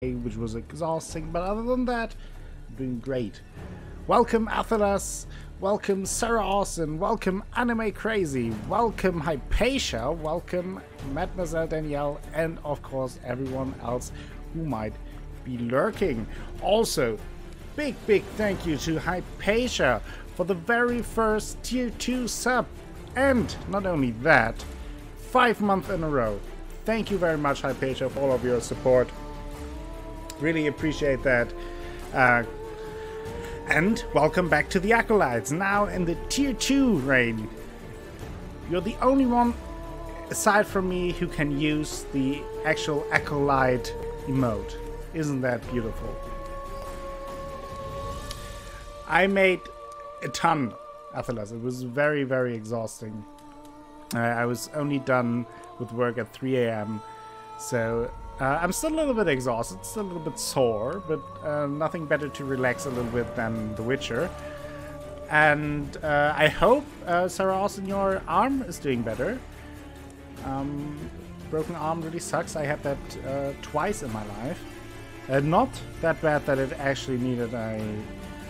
which was exhausting, but other than that, doing great. Welcome Athelas, welcome Sarah Austin, welcome Anime Crazy, welcome Hypatia, welcome Mademoiselle Danielle, and of course everyone else who might be lurking. Also, big thank you to Hypatia for the very first tier 2 sub, and not only that, 5 months in a row. Thank you very much, Hypatia, for all of your support. Really appreciate that. And welcome back to the Acolytes, now in the tier 2 reign. You're the only one, aside from me, who can use the actual Acolyte emote. Isn't that beautiful? I made a ton, Athelas. It was very exhausting. I was only done with work at 3 AM, so I'm still a little bit exhausted, still a little bit sore, but nothing better to relax a little bit than The Witcher. And I hope, Sarah Austin, your arm is doing better. Broken arm really sucks. I had that twice in my life. Not that bad that it actually needed a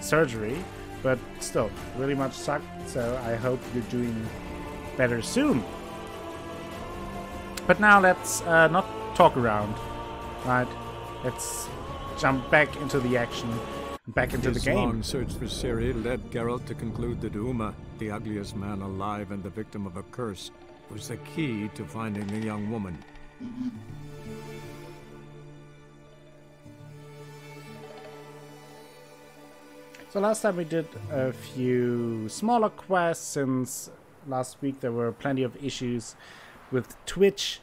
surgery, but still, really much sucked, so I hope you're doing better soon. But now let's not talk around, right? Let's jump back into the action, back into the game. His long search for Ciri led Geralt to conclude that Uma, the ugliest man alive and the victim of a curse, was the key to finding the young woman. So last time we did a few smaller quests, since last week there were plenty of issues with Twitch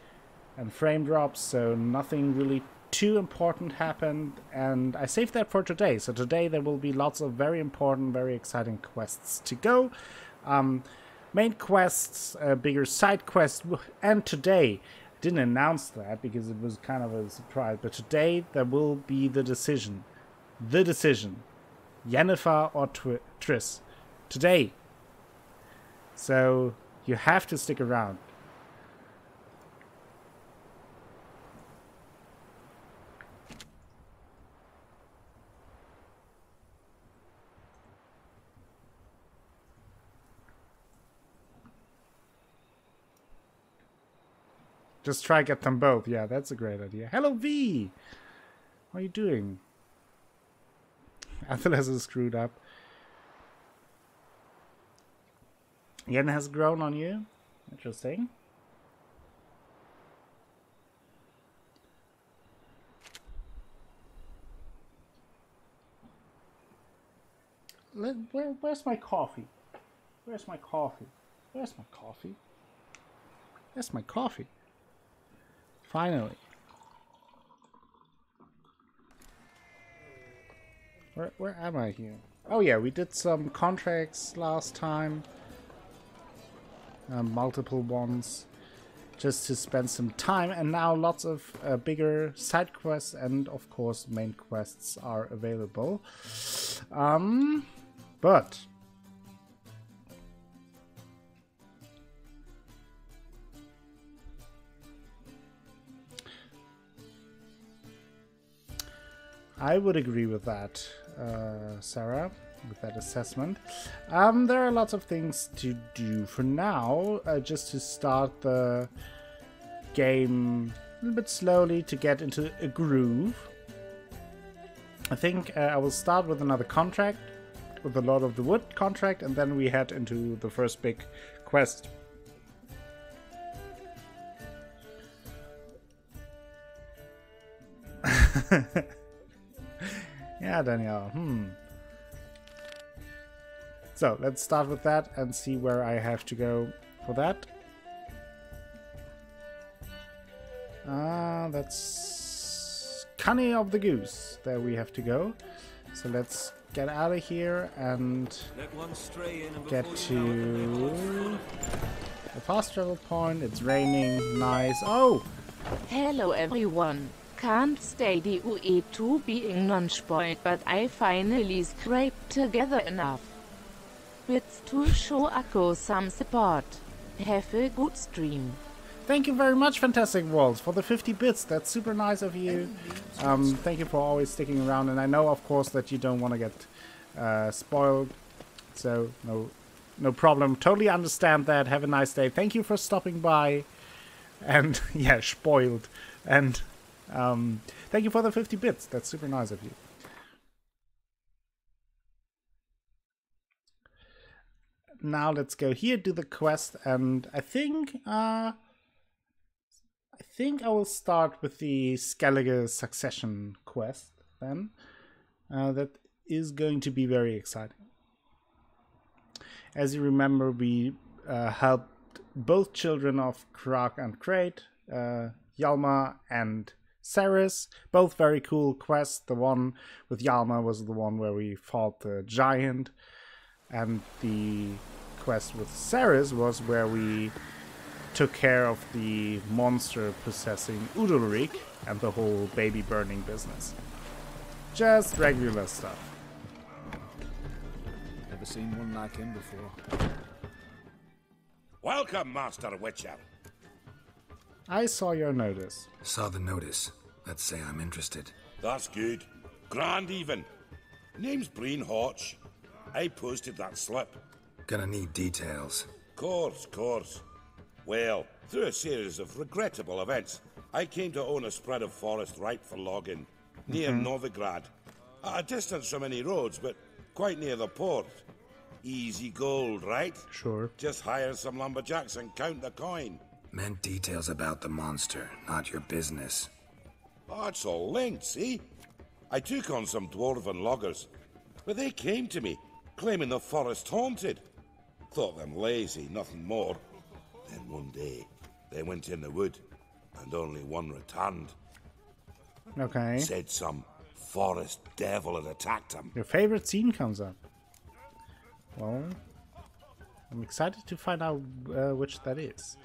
and frame drops, so nothing really too important happened, and I saved that for today. So today there will be lots of very important, very exciting quests to go. Main quests, bigger side quests, and today, I didn't announce that because it was kind of a surprise, but today there will be the decision. The decision. Yennefer or Triss. Today. So you have to stick around. Just try get them both. Yeah, that's a great idea. Hello, V! How are you doing? Athelas is screwed up. Yen has grown on you. Interesting. Where's my coffee? Where's my coffee? Where's my coffee? Where's my coffee? Finally. Where am I here? Oh yeah, we did some contracts last time. Multiple ones, just to spend some time, and now lots of bigger side quests, and of course main quests are available. But I would agree with that, Sarah, with that assessment. There are lots of things to do for now, just to start the game a little bit slowly to get into a groove. I think I will start with another contract, with the Lord of the Wood contract, and then we head into the first big quest. Yeah, Danielle, So, let's start with that and see where I have to go for that. That's Cunny of the Goose. There we have to go. So let's get out of here and get to the fast travel point. It's raining, nice. Oh! Hello everyone. Can't stay the UE to being non-spoiled, but I finally scraped together enough bits to show Akko some support. Have a good stream. Thank you very much, Fantastic Worlds, for the 50 bits. That's super nice of you. Thank you for always sticking around. And I know, of course, that you don't want to get spoiled. So, no problem. Totally understand that. Have a nice day. Thank you for stopping by. And, yeah, spoiled. And thank you for the 50 bits. That's super nice of you. Now let's go here, do the quest, and I think I will start with the Skellige succession quest then. That is going to be very exciting. As you remember, we helped both children of Crach and Craite, Hjalmar and Ceres. Both very cool quests. The one with Hjalmar was the one where we fought the giant, and the quest with Ceres was where we took care of the monster possessing Udalryk and the whole baby burning business. Just regular stuff. Never seen one like him before. Welcome, Master Witcher. I saw your notice. Saw the notice. Let's say I'm interested. That's good. Grand even. Name's Breen Hotch. I posted that slip. Gonna need details. Course. Well, through a series of regrettable events, I came to own a spread of forest ripe for logging, near Novigrad. At a distance from any roads, but quite near the port. Easy gold, right? Sure. Just hire some lumberjacks and count the coin. Meant details about the monster, not your business. Oh, it's all linked, see? I took on some dwarven loggers, but they came to me, claiming the forest haunted. Thought them lazy, nothing more. Then one day, they went in the wood, and only one returned. Okay. Said some forest devil had attacked them. Your favorite scene comes up. Well, I'm excited to find out which that is.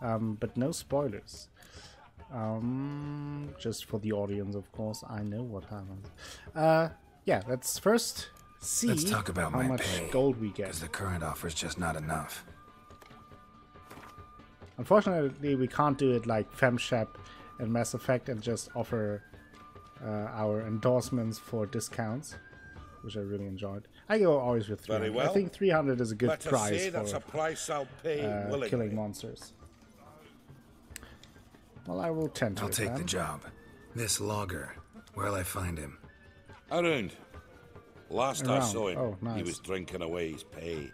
But no spoilers. Just for the audience, of course. I know what happened. Yeah, let's first... Let's talk about how much gold we get, because the current offer is just not enough. Unfortunately, we can't do it like FemShep and Mass Effect and just offer our endorsements for discounts, which I really enjoyed. I go always with 300. Well, I think 300 is a good price for killing monsters. Well, I will tend to. I'll take the job. This logger, where'll I find him? Around. Last I saw him, he was drinking away his pay.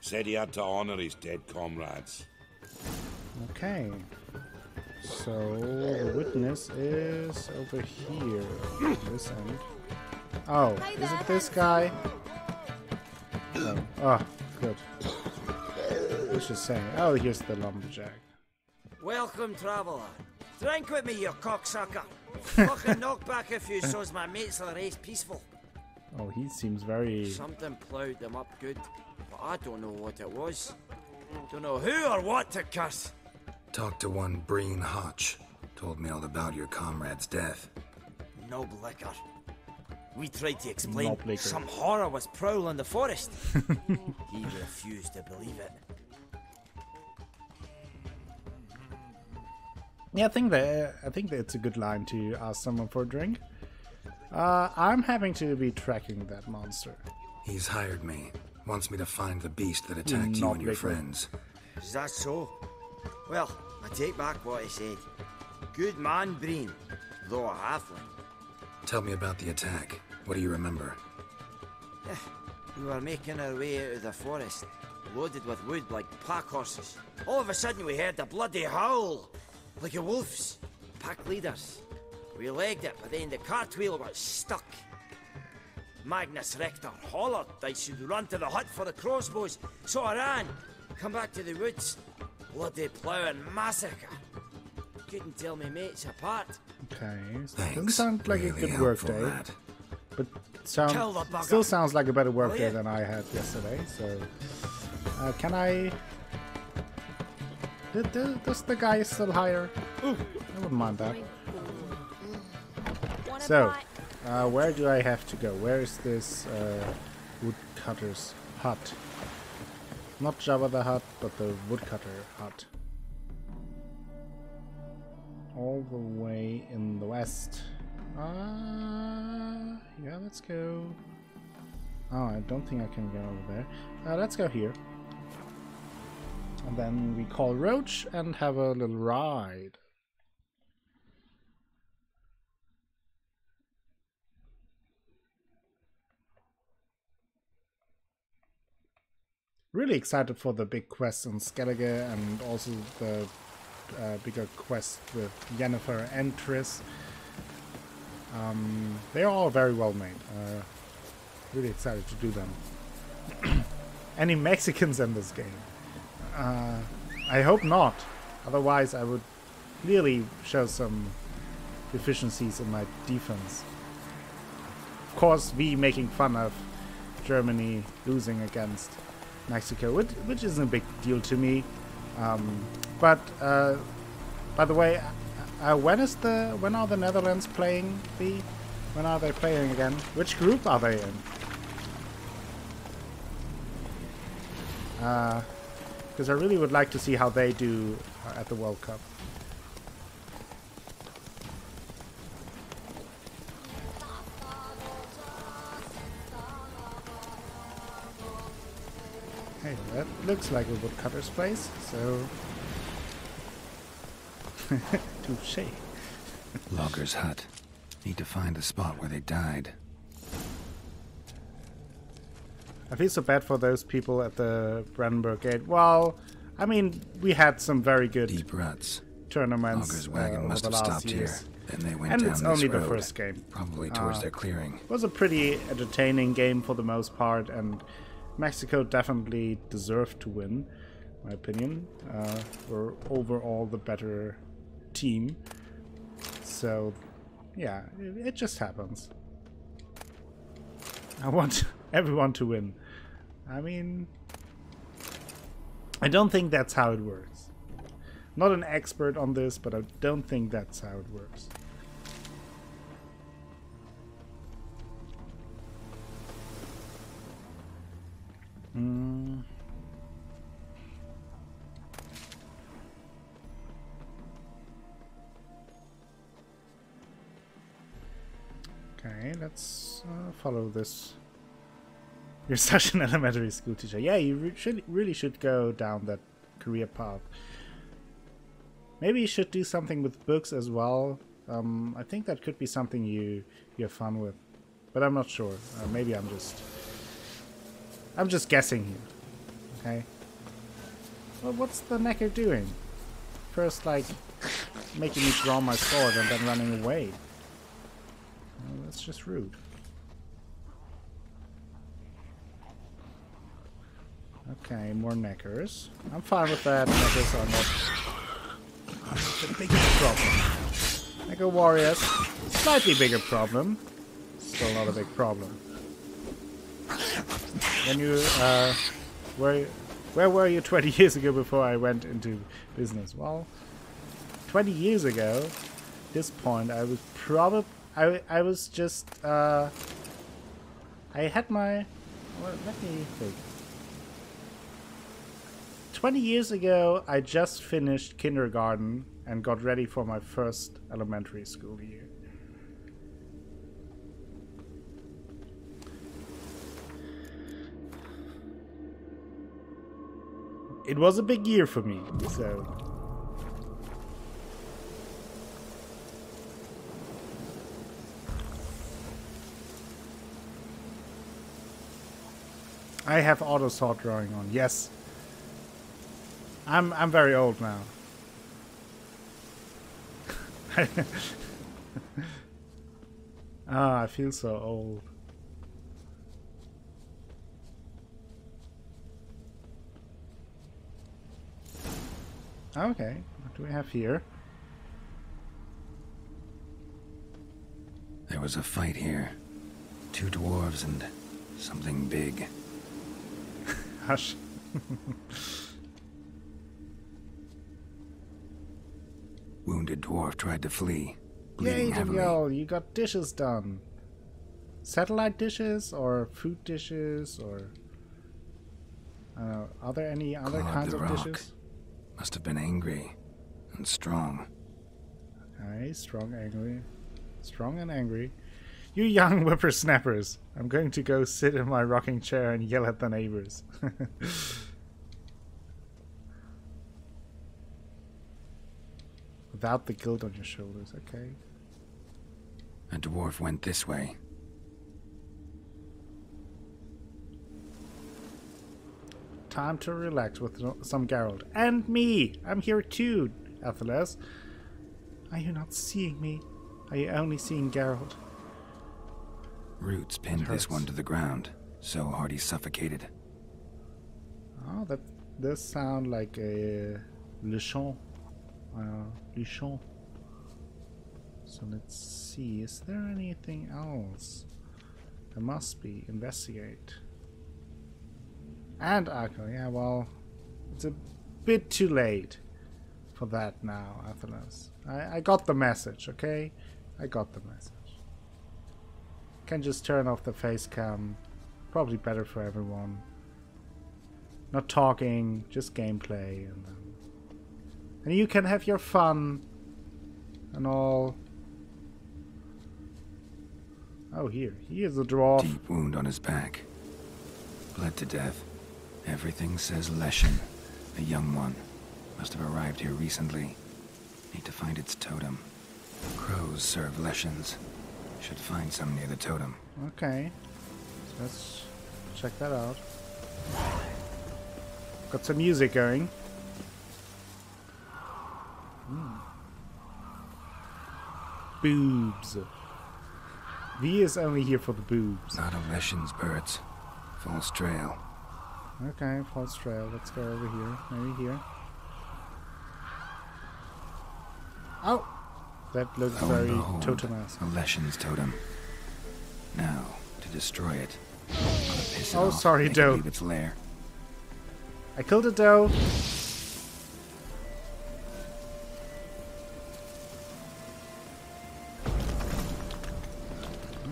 Said he had to honor his dead comrades. Okay. So, the witness is over here. This end. Oh, is it this guy? Oh, good. What's he saying? Oh, here's the lumberjack. Welcome, traveler. Drink with me, you cocksucker. Fucking knock back a few so's my mates will race peaceful. Oh, he seems very... Something ploughed them up good, but I don't know what it was. Don't know who or what to curse. Talked to one Breen Hotch. Told me all about your comrade's death. Noblicker. We tried to explain some horror was prowling the forest. He refused to believe it. Yeah, I think that it's a good line to ask someone for a drink. I'm having to be tracking that monster. He's hired me. Wants me to find the beast that attacked you and your friends. Is that so? Well, I take back what I said. Good man, Breen. Though a halfling. Tell me about the attack. What do you remember? We were making our way out of the forest, loaded with wood like pack horses. All of a sudden we heard a bloody howl, like a wolf's. Pack leaders. We legged it, but then the cartwheel was stuck. Magnus Rector hollered I should run to the hut for the crossbows, so I ran. Come back to the woods. Bloody ploughing massacre. Couldn't tell me mates apart. Okay, so doesn't sound like really a good workday, but still sounds like a better workday than I had yesterday. So, can I? Does the guy still hire? Ooh, I wouldn't mind that. So, where do I have to go? Where is this woodcutter's hut? Not Jabba the Hutt, but the woodcutter hut. all the way in the west. Yeah, let's go. Oh, I don't think I can go over there. Let's go here. And then we call Roach and have a little ride. Really excited for the big quest in Skellige and also the bigger quest with Yennefer and Triss. They are all very well made. Really excited to do them. Any Mexicans in this game? I hope not. Otherwise, I would clearly show some deficiencies in my defense. Of course, we making fun of Germany losing against Mexico, which isn't a big deal to me. But by the way, when are the Netherlands playing? When are they playing again? Which group are they in? Because I really would like to see how they do at the World Cup. Hey, that looks like a woodcutter's place, so... Touché. Logger's hut. Need to find the spot where they died. I feel so bad for those people at the Brandenburg Gate. Well, I mean, we had some very good tournaments. Logger's wagon must have stopped here. Then they went down this road. And it's only the first game. Probably towards their clearing. It was a pretty entertaining game for the most part, and Mexico definitely deserved to win, in my opinion. We're overall the better team. So, yeah, it just happens. I want everyone to win. I mean, I don't think that's how it works. Not an expert on this, but I don't think that's how it works. Okay, let's follow this. You're such an elementary school teacher. Yeah, you really should go down that career path. Maybe you should do something with books as well. I think that could be something you have fun with, but I'm not sure. Maybe I'm just guessing here. Okay. Well, what's the Necker doing? First, like, making me draw my sword and then running away. Well, that's just rude. Okay, more Neckers. I'm fine with that. Neckers are not the biggest problem. Necker warriors, slightly bigger problem. Still not a big problem. When you where were you 20 years ago before I went into business? Well, 20 years ago, at this point I was probably I was just I had my let me think. 20 years ago, I just finished kindergarten and got ready for my first elementary school year. It was a big year for me, so... I have auto sword drawing on, yes. I'm very old now. I feel so old. Okay, what do we have here? There was a fight here. Two dwarves and something big. Hush. Wounded dwarf tried to flee, bleeding heavily. Yay, Danielle, you got dishes done. Satellite dishes or food dishes or... I don't know, are there any other kinds of dishes? Must have been angry and strong. Aye, strong, angry. Strong and angry. You young whippersnappers! I'm going to go sit in my rocking chair and yell at the neighbors. Without the guilt on your shoulders, okay. A dwarf went this way. Time to relax with some Geralt. And me! I'm here too, Athelas. Are you not seeing me? Are you only seeing Geralt? Roots pinned this one to the ground, so hard he suffocated. Oh, that does sound like a Leshen. Leshen. So let's see, is there anything else? There must be. Investigate. And Arco, yeah, well, it's a bit too late for that now, Athelas. I got the message, okay? I got the message. Can just turn off the face cam. Probably better for everyone. Not talking, just gameplay, and then you can have your fun and all. Oh, here. He is a dwarf. Deep wound on his back. Bled to death. Everything says Leshen. A young one. Must have arrived here recently. Need to find its totem. Crows serve Leshens. Should find some near the totem. Okay. So let's check that out. Got some music going. Boobs. V is only here for the boobs. Not a Leshen's birds. False trail. Okay, false trail. Let's go over here. Maybe here. Oh! That looks very totem-esque. A Leshen's totem. Now, to destroy it. Oh, sorry, Doe. Leave its lair. I killed a Doe.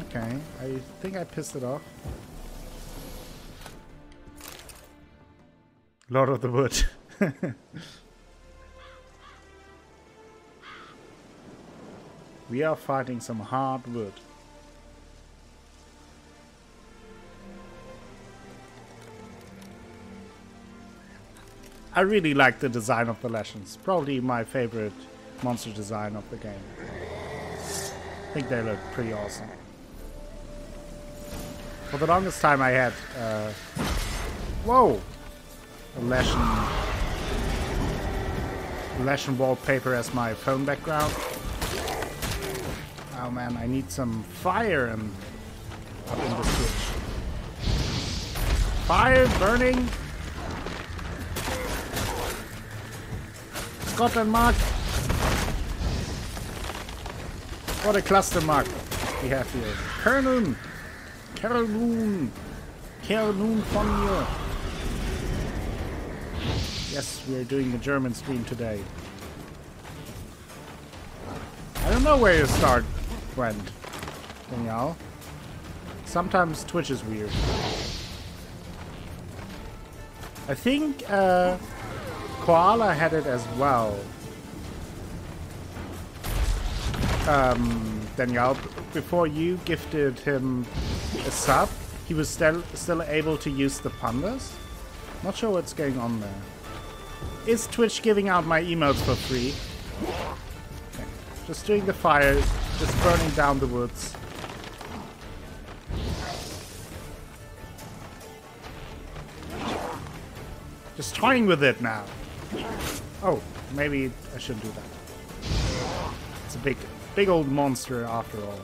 Okay, I think I pissed it off. Lord of the Wood. We are fighting some hard wood. I really like the design of the Leshens. Probably my favorite monster design of the game. I think they look pretty awesome. For the longest time I had... whoa! A Leshen wallpaper as my phone background. Oh man, I need some fire and up in the switch. Fire burning. Scotland mark. What a cluster mark we have here. Kernun. Kernun. Kernun von mir. Yes, we are doing the German stream today. I don't know where to start. Friend, Danielle. Sometimes Twitch is weird. I think Koala had it as well. Danielle, before you gifted him a sub, he was still able to use the pandas. Not sure what's going on there. Is Twitch giving out my emotes for free? Okay. Just doing the fires. Just burning down the woods. Just toying with it now. Oh, maybe I shouldn't do that. It's a big old monster after all.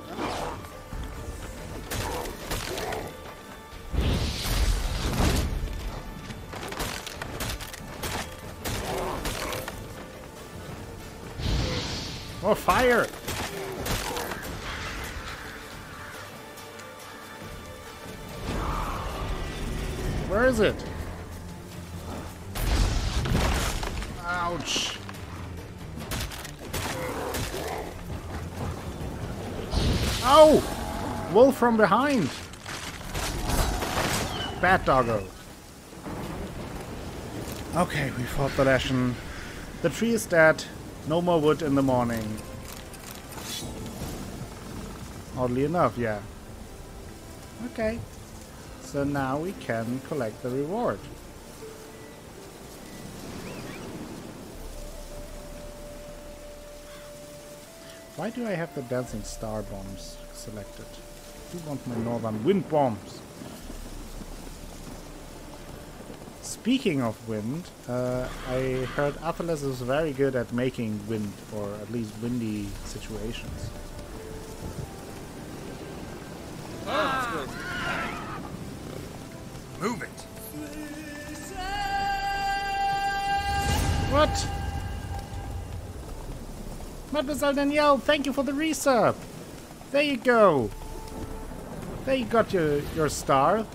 More fire! Where is it? Ouch. Oh! Wolf from behind. Bat doggo. Okay, we fought the Leshen. The tree is dead. No more wood in the morning. Oddly enough, yeah. Okay. So now we can collect the reward. Why do I have the dancing star bombs selected? I do want my northern wind bombs. Speaking of wind, I heard Athelas is very good at making wind, or at least windy situations. Ah. Move it! What? Mademoiselle Danielle, thank you for the resub! There you go! There you got your star.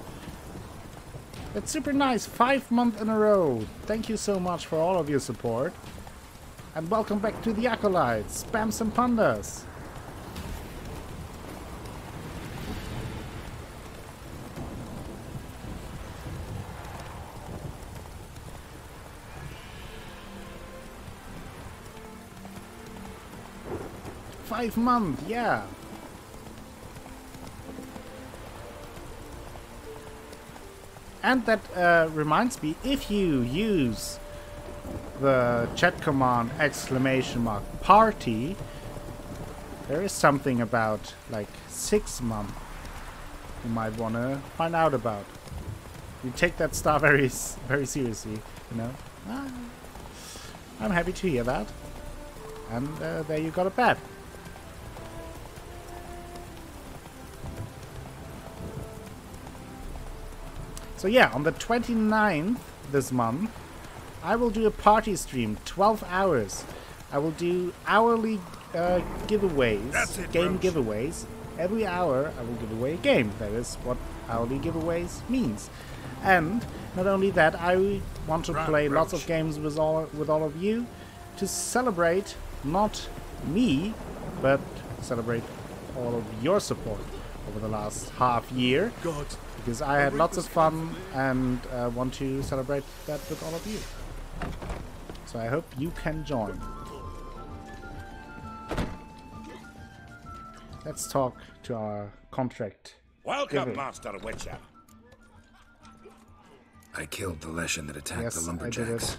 That's super nice, 5 months in a row. Thank you so much for all of your support. And welcome back to the Acolytes, spam some pandas! Month, yeah. And that reminds me, if you use the chat command !party, there is something about like 6 month you might want to find out about. You take that star very seriously, you know. Ah, I'm happy to hear that. And there you got a pet. So yeah, on the 29th this month, I will do a party stream, 12 hours. I will do hourly giveaways, giveaways. Every hour I will give away a game. That is what hourly giveaways means. And not only that, I want to play lots of games with all of you to celebrate not me, but celebrate all of your support over the last half year. God. Because I had lots of fun and want to celebrate that with all of you. So I hope you can join. Let's talk to our contract. Welcome, Master Witcher. I killed the Leshen that attacked the lumberjacks.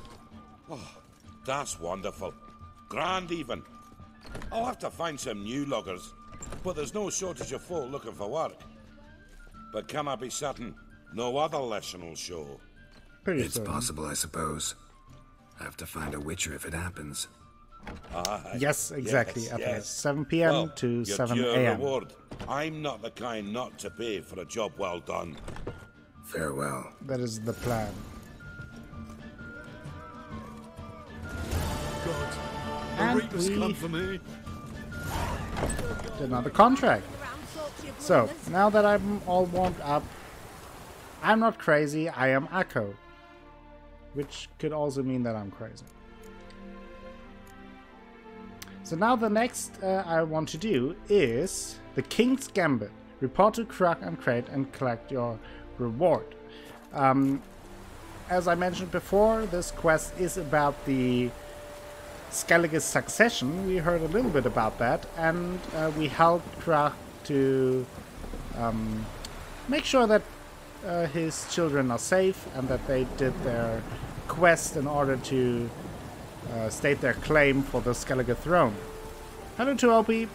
Oh, that's wonderful. Grand even. I'll have to find some new loggers, but there's no shortage of folk looking for work. But can I be certain? No other Leshen will show. It's possible, I suppose. I have to find a Witcher if it happens. Yes, exactly. Yes, yes. 7 p.m. Well, to 7 a.m. I'm not the kind not to pay for a job well done. Farewell. That is the plan. God, and we come for me. Another contract. So, now that I'm all warmed up, I'm not crazy, I am Akko. Which could also mean that I'm crazy. So now the next I want to do is the King's Gambit. Report to Crach an Craite and collect your reward. As I mentioned before, this quest is about the Skellige succession. We heard a little bit about that, and we helped Crach to make sure that his children are safe and that they did their quest in order to state their claim for the Skellige throne. Hello to Opie.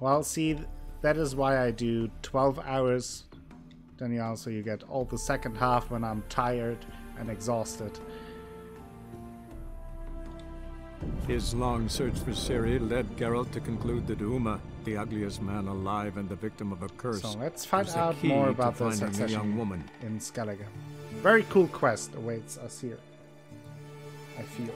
Well, see, that is why I do 12 hours. Then you also get all the second half when I'm tired and exhausted. His long search for Ciri led Geralt to conclude that Uma, the ugliest man alive and the victim of a curse, so let's find out more about the succession young woman in Skellige. Very cool quest awaits us here, I feel.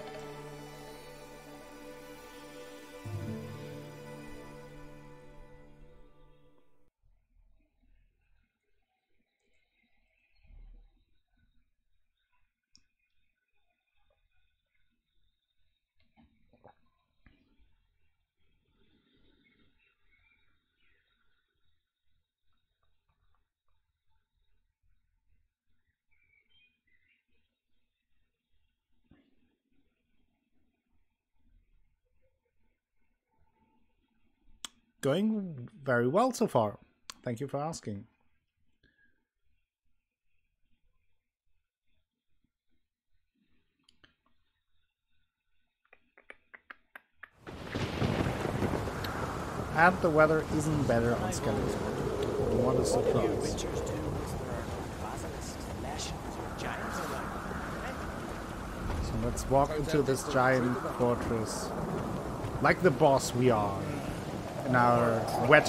Going very well so far. Thank you for asking. And the weather isn't better on Skellige. What a surprise. So let's walk into this giant fortress. Like the boss we are. In our wet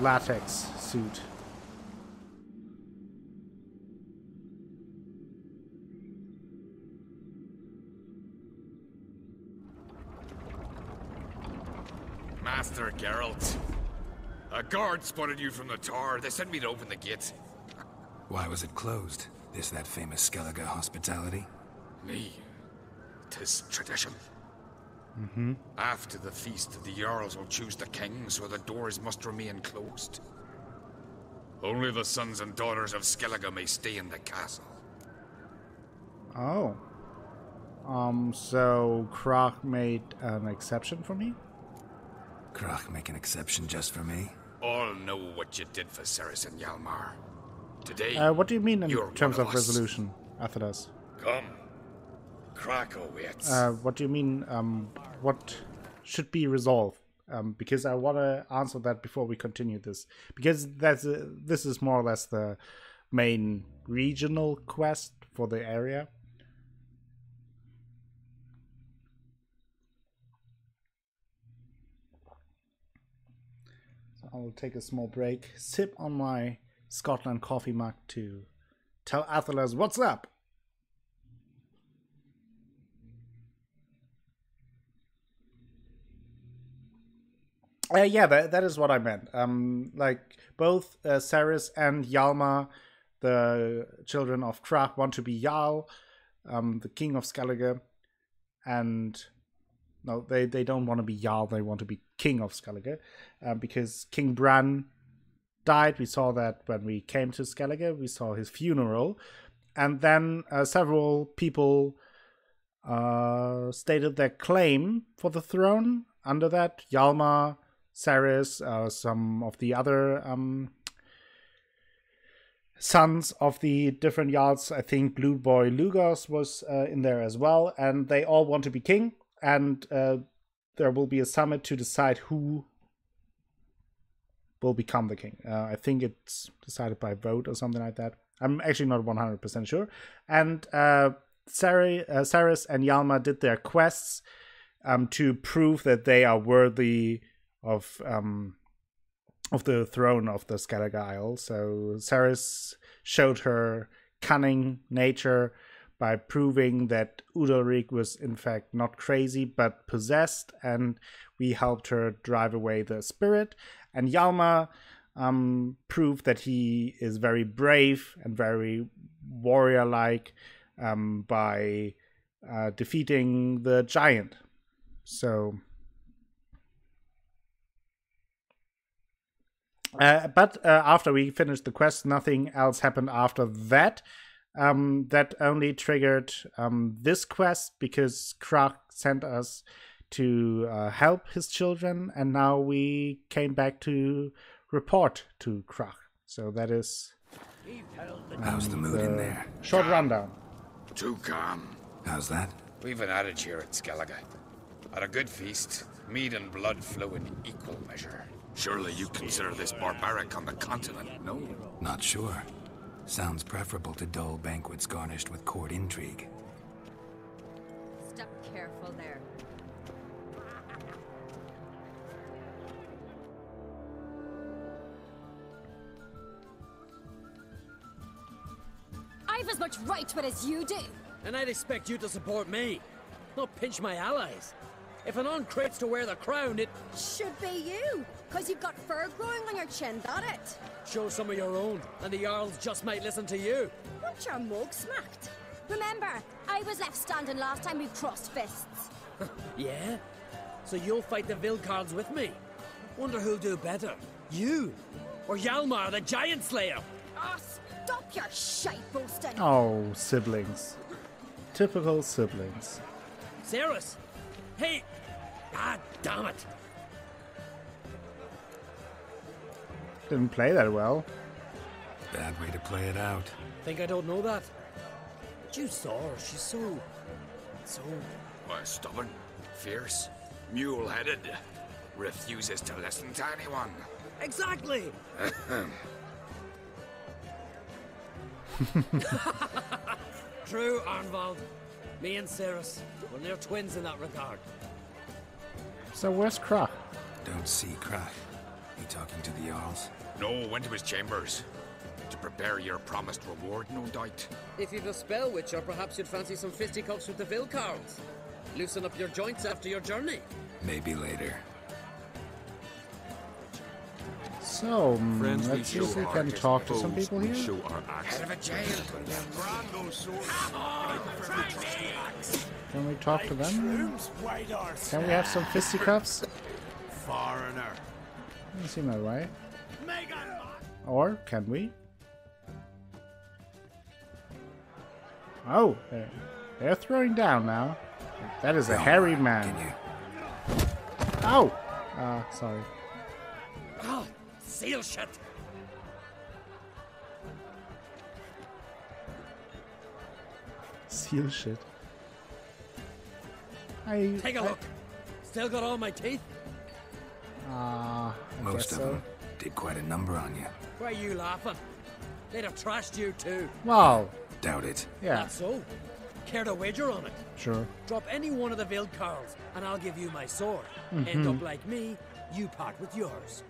latex suit. Master Geralt, a guard spotted you from the tower. They sent me to open the gate. Why was it closed? Is that famous Skellige hospitality? Me? Tis tradition. Mm-hmm. After the feast, the Jarls will choose the king, so the doors must remain closed. Only the sons and daughters of Skellige may stay in the castle. Oh. So Crach made an exception for me? Crach make an exception just for me? All know what you did for Ceres and Hjalmar. Today, what do you mean in terms of resolution, Athelas? Come. Crach awaits. What do you mean, what should be resolved? Because I want to answer that before we continue this. Because that's this is more or less the main regional quest for the area. I'll take a small break, sip on my Scotland coffee mug to tell Athelas what's up. Yeah, that is what I meant. Like both Ceres and Hjalmar, the children of Crach, want to be Jarl, the king of Skellige, and no, they don't want to be Jarl. They want to be king of Skellige, because King Bran died. We saw that when we came to Skellige. We saw his funeral, and then several people stated their claim for the throne. Under that, Hjalmar, Ceres, some of the other sons of the different Jarls. I think Blue Boy Lugos was in there as well, and they all want to be king. And there will be a summit to decide who will become the king. I think it's decided by vote or something like that. I'm actually not 100% sure. And Ceres and Hjalmar did their quests to prove that they are worthy of the throne of the Skellige Isle. So Ceres showed her cunning nature by proving that Udalryk was in fact not crazy but possessed, and we helped her drive away the spirit. And Hjalmar proved that he is very brave and very warrior-like by defeating the giant. So... after we finished the quest, nothing else happened after that. That only triggered this quest because Crach sent us to help his children, and now we came back to report to Crach. So that is how's the mood in there? Short rundown. Too calm. How's that? We've an adage here at Skellige. At a good feast, mead and blood flow in equal measure. Surely you consider this barbaric on the continent, no? Not sure. Sounds preferable to dull banquets garnished with court intrigue. Step careful there. I've as much right to it as you do! And I'd expect you to support me, not pinch my allies. If an Ancraite's to wear the crown, it... should be you, because you've got fur growing on your chin, that it? Show some of your own, and the Jarls just might listen to you. Weren't your mug smacked? Remember, I was left standing last time we crossed fists. Yeah? So you'll fight the Vildkaarls with me? Wonder who'll do better, you or Hjalmar, the Giant Slayer? Ah, oh, stop your shite boasting. Oh, siblings. Typical siblings. Ceres! Hey! God damn it! Didn't play that well. Bad way to play it out. Think I don't know that? But you saw her. She's so... stubborn, fierce, mule-headed. Refuses to listen to anyone. Exactly! True, Arnvald. Me and Ceres, we're near twins in that regard. So where's Crach? Don't see Crach. He talking to the Jarls? No, went to his chambers. To prepare your promised reward, no doubt. If you've a spell witcher, perhaps you'd fancy some fisticuffs with the Vildkaarls. Loosen up your joints after your journey. Maybe later. So, friends, let's see if we can talk to some people here. Show our axe. Can we talk to them? Can we have some fisticuffs? Foreigner. Doesn't seem that way. Or can we? Oh, they're throwing down now. That is a hairy man. Oh! Sorry. Oh, seal shut. Seal shit. Take a look. Still got all my teeth? Most of them did quite a number on you. Why are you laughing? They'd have trashed you too. Wow. Doubt it. Yeah. Not so. Care to wager on it? Sure. Drop any one of the Vildkaarls and I'll give you my sword. End up like me, you part with yours.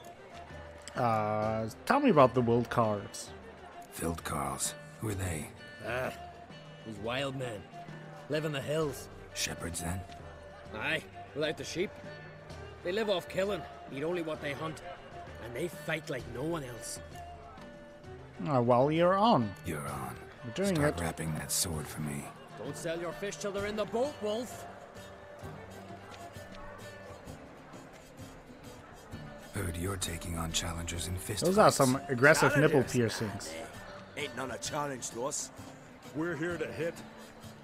Tell me about the Vildkaarls. Vildkaarls? Who are they? Those wild men. Live in the hills. Shepherds, then? Aye, without the sheep. They live off killing, eat only what they hunt, and they fight like no one else. Well, you're on. You're on. You're doing it. Start wrapping that sword for me. Don't sell your fish till they're in the boat, Wolf. Heard you're taking on challengers in fist. Those are some aggressive nipple piercings. Ain't none a challenge to us. We're here to hit.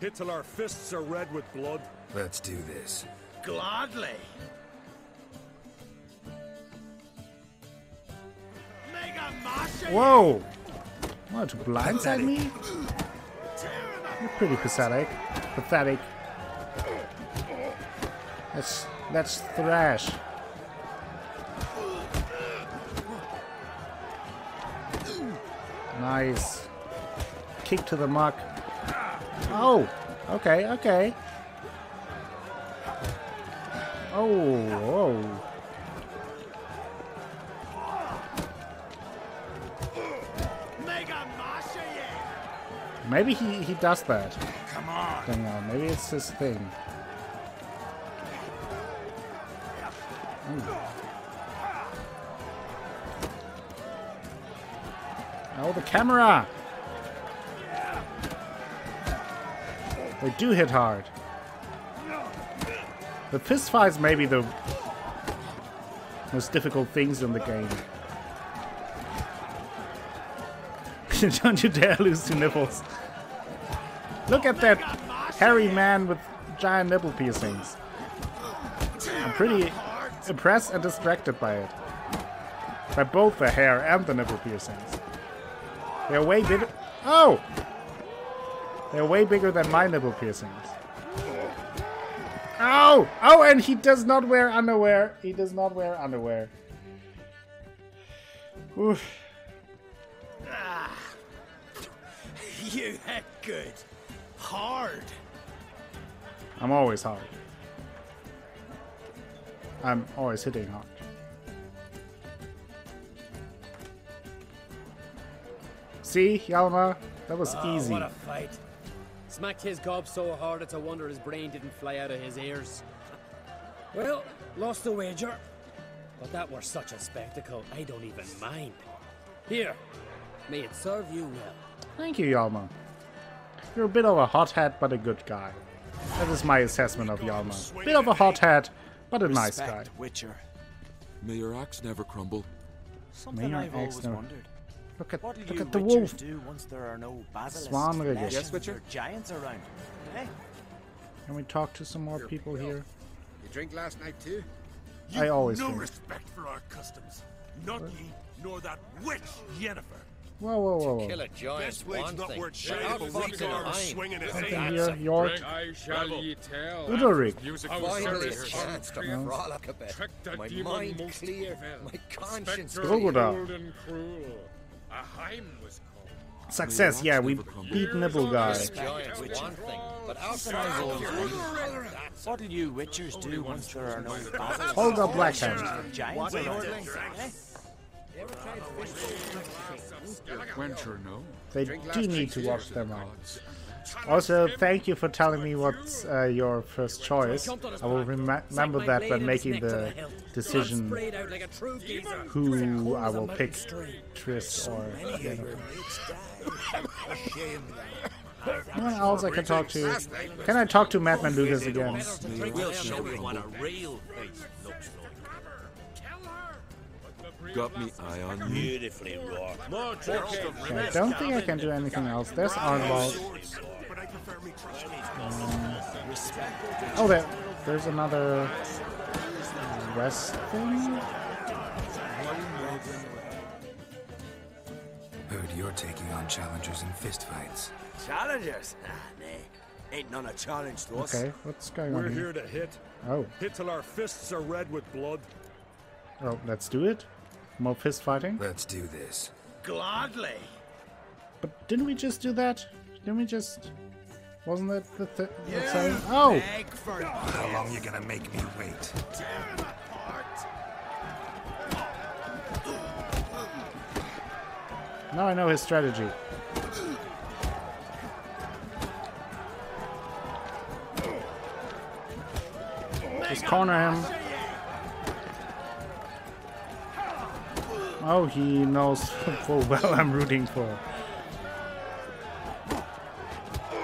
Hit till our fists are red with blood. Let's do this. Gladly. Whoa! What, blindside me? You're pretty pathetic. Pathetic. Let's thrash. Nice. Kick to the muck. Oh! Okay, okay. Oh, whoa. Maybe he does that. Come on. Don't know. Maybe it's his thing. Ooh. Oh, the camera! They do hit hard. The fist fights may be the most difficult things in the game. Don't you dare lose two nipples. Look at that hairy man with giant nipple piercings. I'm pretty impressed and distracted by it. By both the hair and the nipple piercings. They're way bigger. Oh! They're way bigger than my nipple piercings. Ow! Oh, and he does not wear underwear. He does not wear underwear. Oof. You hit good. Hard. I'm always hard. I'm always hitting hard. See, Hjalmar? That was easy. What a fight. Smacked his gob so hard it's a wonder his brain didn't fly out of his ears. Well, lost the wager. But that were such a spectacle, I don't even mind. Here, may it serve you well. Thank you, Hjalmar. You're a bit of a hothead, but a good guy. That is my assessment of Hjalmar. Bit of a hothead, but a nice guy. Witcher. May your axe never crumble. Something I've always wondered. Look at the wolf. Svanrige. Yes, Witcher. Giants around. Hey. Can we talk to some more people here? You drink last night too? I always do. No respect for our customs. Not ye nor that witch Yennefer. Whoa, whoa, whoa, whoa. Kill a giant one thing. Here, Yort. Udalryk. My mind clear, my conscience clear. Success, yeah, we beat Nibble Guy. What do you witchers do once there are no battles? Hold up, Blackhand. They do need to watch them out. Also, thank you for telling me what's your first choice. I will remember that when making the decision who I will pick, Triss or Yennefer. What else I can talk to? Can I talk to Madman Lugos again? We'll show you what a real face looks like. Got me eye on you. I don't think I can do anything else. There's Arnvald. Oh, there's another rest thing. Heard you're taking on challengers in fistfights. Challengers? Ah, nah. Ain't none a challenge to us. Okay, what's going on here? We're here to hit. Oh. Hit till our fists are red with blood. Oh, let's do it. More fist fighting. Let's do this. Gladly. But didn't we just do that? Didn't we just? Wasn't that the thing? Oh! How long you gonna make me wait? Now I know his strategy. Just corner him. Oh, he knows full well I'm rooting for.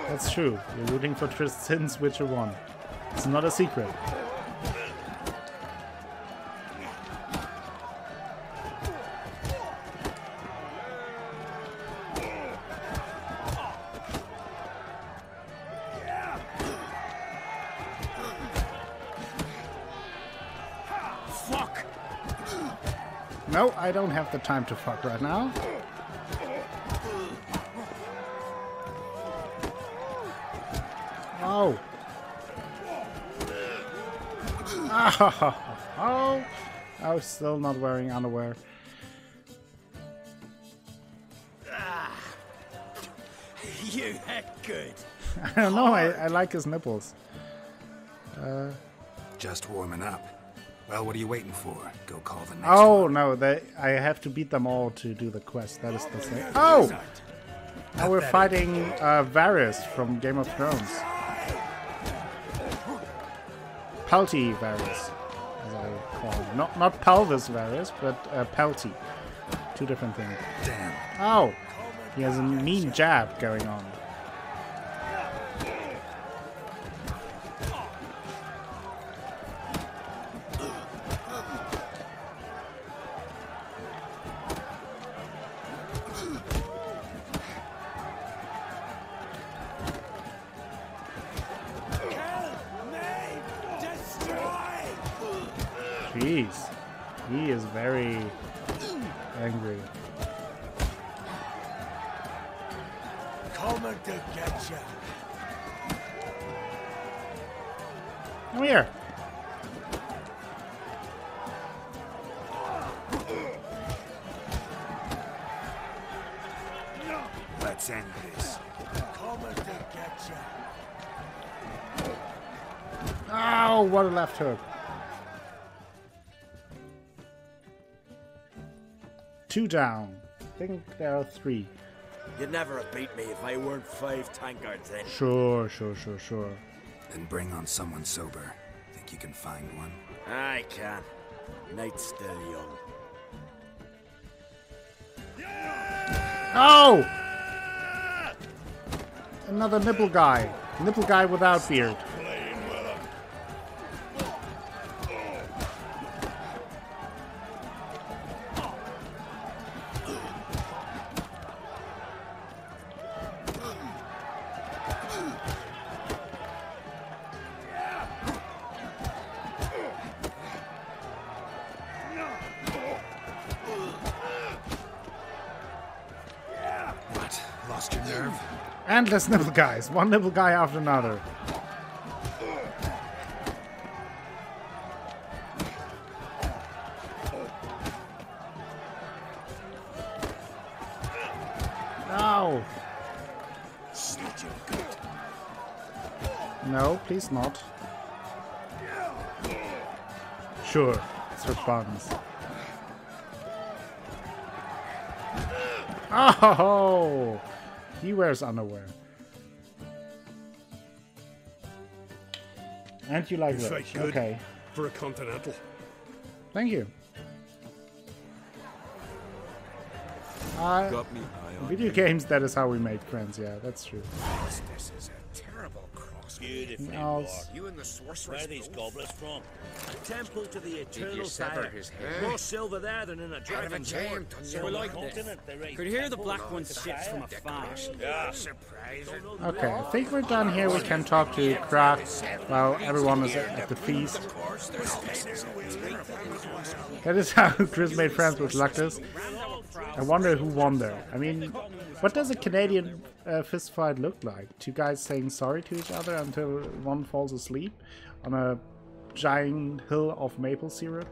That's true. You're rooting for Triss since Witcher 1. It's not a secret. No, I don't have the time to fuck right now. Oh. Oh. I was still not wearing underwear. You had good. I don't know, I like his nipples. Just warming up. Well, what are you waiting for? Go call the next one. No, I have to beat them all to do the quest. That is the thing. Oh! Now we're fighting Varys from Game of Thrones. Pelty Varys, as I call him. Not Pelvis Varys, but Pelty. Two different things. Damn. Oh! He has a mean jab going on. Jeez, he is very angry. Coming to get you. Come here. Let's end this. Coming to get you. Oh, what a left hook. Two down. I think there are three. You'd never have beat me if I weren't 5 tankards in. Sure. Then bring on someone sober. Think you can find one? I can. Night's still young. Oh! Another nipple guy. Nipple guy without beard. Endless nipple guys. One nipple guy after another. No. No, please not. Sure, it's for buns. Oh, he wears underwear. And you like that? Okay. For a continental. Thank you. Video games. That is how we made friends. Yeah, that's true. This is a terrible cross. You and the sorceress. Where are these goblins from? A temple to the eternal fire. More silver there than in a dragon's horn. So we like this. Could hear the black one's ships from afar. Yeah, surprising. Okay, I think we're done here. We can talk to Crach while everyone is at the feast. That is how Chris made friends with Lugos. I wonder who won there. I mean, what does a Canadian fist fight look like? Two guys saying sorry to each other until one falls asleep on a giant hill of maple syrup?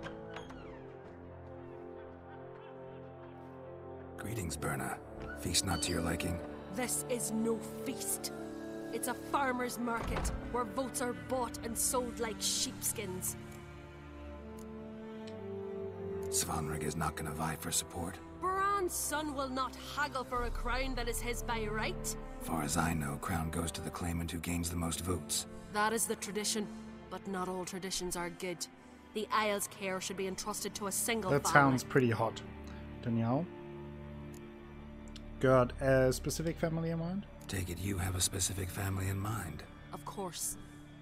Greetings, Birna. Feast not to your liking? This is no feast. It's a farmer's market where votes are bought and sold like sheepskins. Svanrige is not going to vie for support. Bran's son will not haggle for a crown that is his by right. Far as I know, crown goes to the claimant who gains the most votes. That is the tradition, but not all traditions are good. The Isle's care should be entrusted to a single family. That sounds pretty hot. Danielle? Got a specific family in mind? Take it you have a specific family in mind. Of course.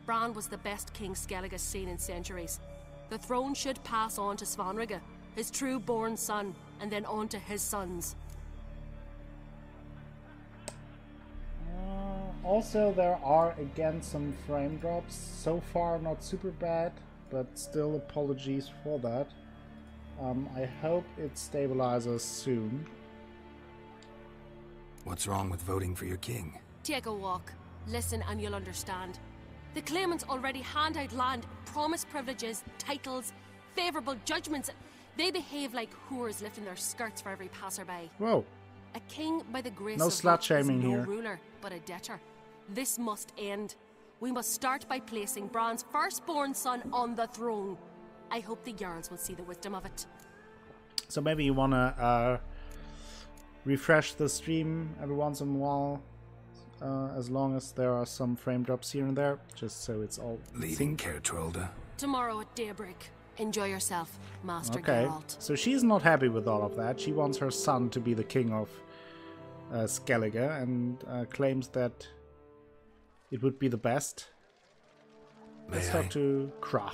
Bran was the best king Skellige has seen in centuries. The throne should pass on to Svanrige, his true-born son, and then on to his sons. Also, there are again some frame drops. So far, not super bad, but still apologies for that. I hope it stabilizes soon. What's wrong with voting for your king? Take a walk, listen, and you'll understand. The claimants already hand out land, promise privileges, titles, favorable judgments. They behave like whores lifting their skirts for every passerby. Whoa. A king by the grace of God is no ruler, but a debtor. This must end. We must start by placing Bran's firstborn son on the throne. I hope the Jarls will see the wisdom of it. So maybe you want to refresh the stream every once in a while, as long as there are some frame drops here and there, just so it's all... Leaving Kaer Trolde. Tomorrow at daybreak. Enjoy yourself, Master Geralt. So she's not happy with all of that. She wants her son to be the king of Skellige, and claims that it would be the best. Let's talk to Crach.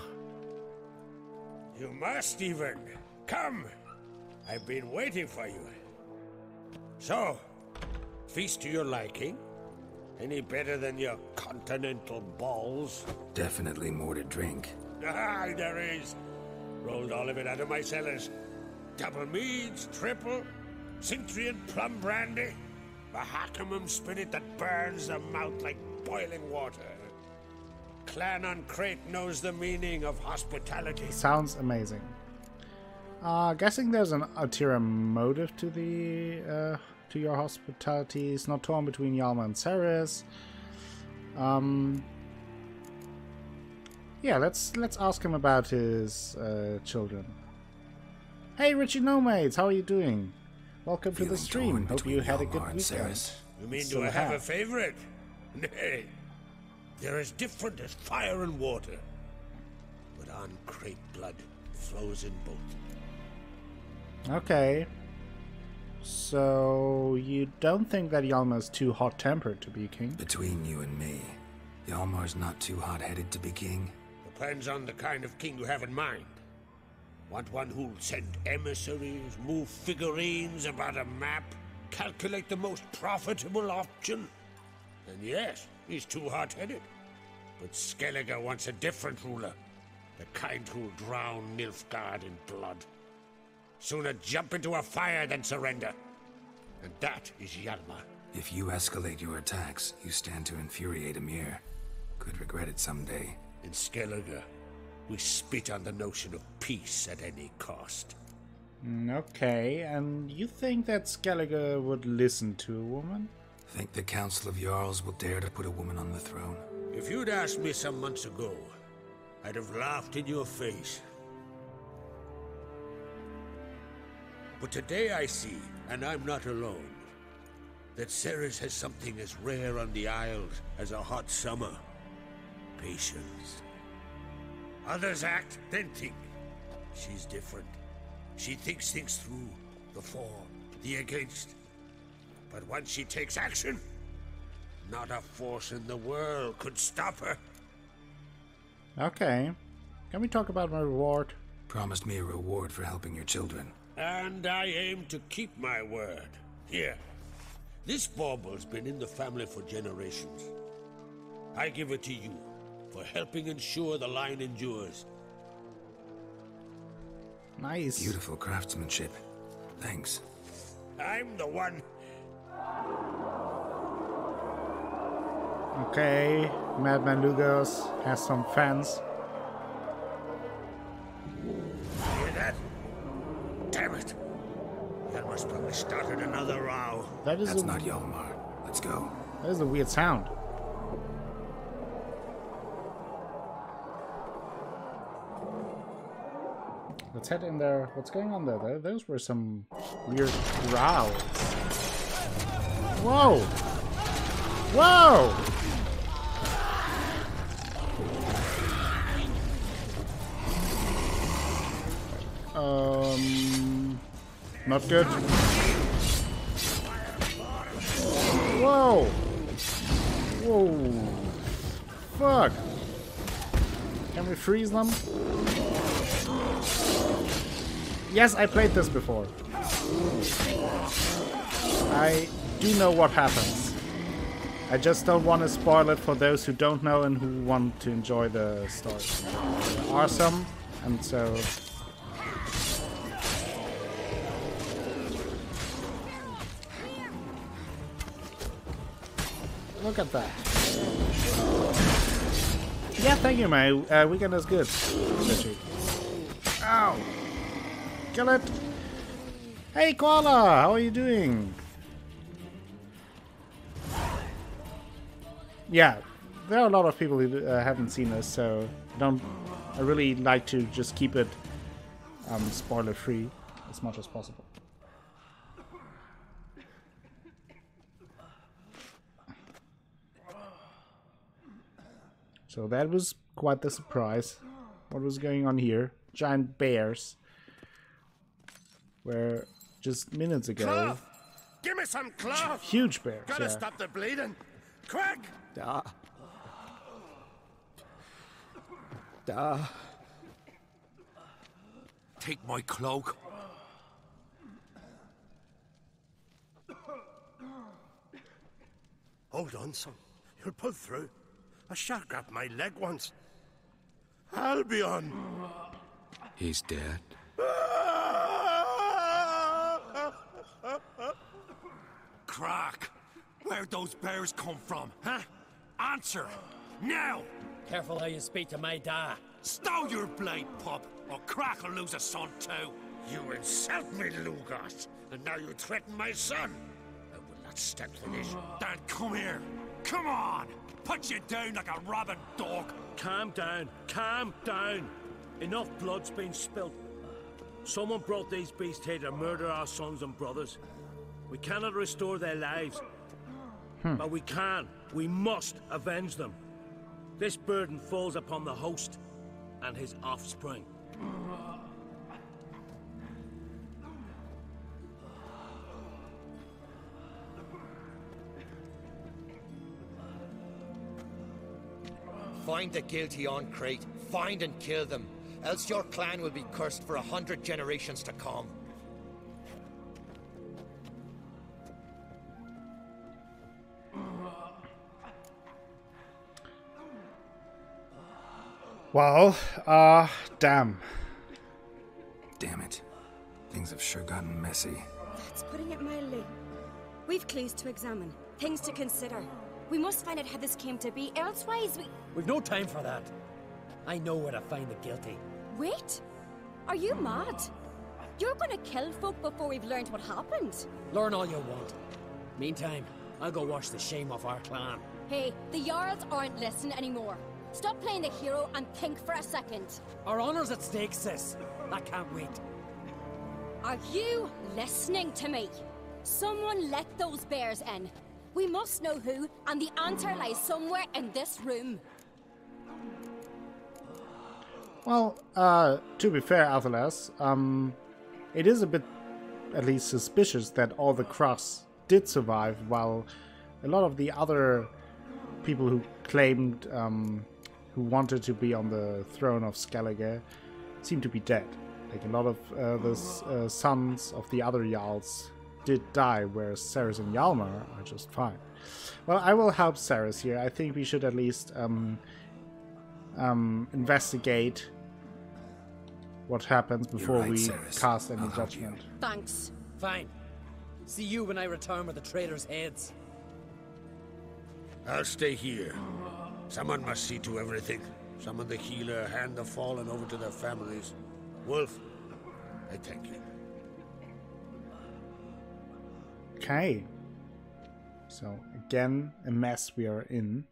You must even come. I've been waiting for you. So, feast to your liking. Any better than your continental balls? Definitely more to drink. Ah, there is. Rolled all of it out of my cellars. Double meads, triple, Sintry and plum brandy, a Hackamum spirit that burns the mouth like boiling water. Clan on Crate knows the meaning of hospitality. Sounds amazing. Guessing there's an ulterior motive to the to your hospitality. It's not torn between Hjalmar and Ceres. Yeah, let's ask him about his children. Hey, Richie Nomades, how are you doing? Welcome to the stream. Hope you had a good weekend. You mean do I have a favorite? Nay, they're as different as fire and water. But on Crate blood flows in both. Okay. So you don't think that Hjalmar's too hot-tempered to be king? Between you and me, Hjalmar's not too hot-headed to be king. Depends on the kind of king you have in mind. Want one who'll send emissaries, move figurines about a map, calculate the most profitable option? And yes, he's too hot-headed. But Skellige wants a different ruler. The kind who'll drown Nilfgaard in blood. Sooner jump into a fire than surrender. And that is Hjalmar. If you escalate your attacks, you stand to infuriate Emir. Could regret it someday. In Skellige, we spit on the notion of peace at any cost. Okay, and you think that Skellige would listen to a woman? Think the Council of Jarls will dare to put a woman on the throne? If you'd asked me some months ago, I'd have laughed in your face. But today I see, and I'm not alone, that Ceres has something as rare on the Isles as a hot summer. Patience. Others act, then think. She's different. She thinks things through, the for, the against. But once she takes action, not a force in the world could stop her. Okay. Can we talk about my reward? Promised me a reward for helping your children. And I aim to keep my word. Here. This bauble 's been in the family for generations. I give it to you for helping ensure the line endures. Nice. Beautiful craftsmanship. Thanks. I'm the one. Okay, Madman Lugos has some fans. Hear that? Damn it! Hjalmar's probably started another row. That's not Hjalmar. Let's go. That is a weird sound. Let's head in there. What's going on there? Those were some weird growls. Whoa! Whoa! Not good. Whoa! Whoa! Fuck! Can we freeze them? Yes, I played this before. I do know what happens. I just don't want to spoil it for those who don't know and who want to enjoy the story. There are some, and so... Look at that. Yeah, thank you, mate. Weekend is good. Ow! Kill it! Hey, Koala! How are you doing? Yeah, there are a lot of people who haven't seen this, so I really like to just keep it spoiler-free as much as possible. So that was quite the surprise. What was going on here? Giant bears. Where just minutes ago. Cloth. Give me some cloth. Huge bear. Gotta stop the bleeding. Quick! Take my cloak. Hold on, son. You'll pull through. A shark grabbed my leg once. Albion. He's dead. Crach, where'd those bears come from, huh? Answer, now! Careful how you speak to my da. Stow your blade, pup, or Crach will lose a son too. You insult me, Lugos, and now you threaten my son. I will not stand for this. Dad, come here. Come on! Put you down like a rabid dog. Calm down, calm down. Enough blood's been spilled. Someone brought these beasts here to murder our sons and brothers. We cannot restore their lives, but we can, we must avenge them. This burden falls upon the host and his offspring. Find the guilty on Crate, find and kill them, else your clan will be cursed for 100 generations to come. Well, damn it. Things have sure gotten messy. That's putting it mildly. We've clues to examine, things to consider. We must find out how this came to be, elsewise we... We've no time for that. I know where to find the guilty. Wait? Are you mad? You're gonna kill folk before we've learned what happened. Learn all you want. Meantime, I'll go wash the shame off our clan. Hey, the Jarls aren't listening anymore. Stop playing the hero and think for a second. Our honor's at stake, sis. I can't wait. Are you listening to me? Someone let those bears in. We must know who, and the answer lies somewhere in this room. Well, to be fair, Athelas, it is a bit, at least suspicious, that all the Crachs did survive, while a lot of the other people who claimed, who wanted to be on the throne of Skellige, seem to be dead. Like a lot of the sons of the other Jarls did die, whereas Ceres and Hjalmar are just fine. Well, I will help Ceres here. I think we should at least investigate what happens before we cast any judgment. Thanks. Fine. See you when I return with the traitors' heads. I'll stay here. Someone must see to everything. Summon the healer, hand the fallen over to their families. Wolf, I thank you. Okay. So, again, a mess we are in.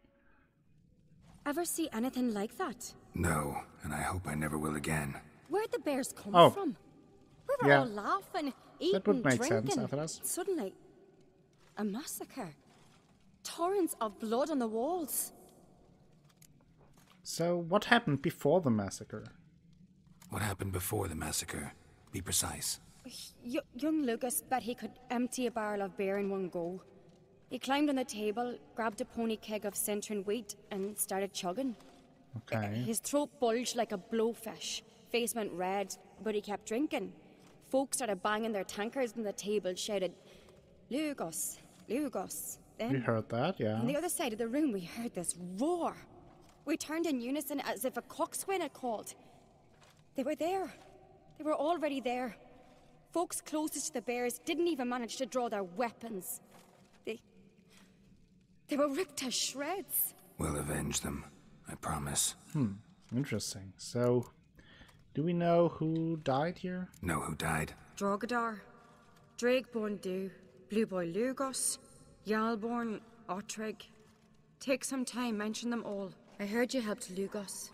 Ever see anything like that? No, and I hope I never will again. Where'd the bears come from? We were all laughing, eating, that would make drinking. Sense, suddenly, a massacre. Torrents of blood on the walls. So, what happened before the massacre? What happened before the massacre? Be precise. Young Lugos bet he could empty a barrel of beer in one go. He climbed on the table, grabbed a pony keg of centering wheat, and started chugging. Okay. His throat bulged like a blowfish. Face went red, but he kept drinking. Folks started banging their tankards on the table, shouted, "Lugos, Lugos." Then, we heard that, yeah. On the other side of the room, we heard this roar. We turned in unison as if a coxswain had called. They were there. They were already there. Folks closest to the bears didn't even manage to draw their weapons. They were ripped to shreds. We'll avenge them, I promise. Interesting. So, do we know who died here? Know who died? Drogadar, Draigborn Du, Blue Boy Lugos, Yalborn, Otrig. Take some time, mention them all. I heard you helped Lugos,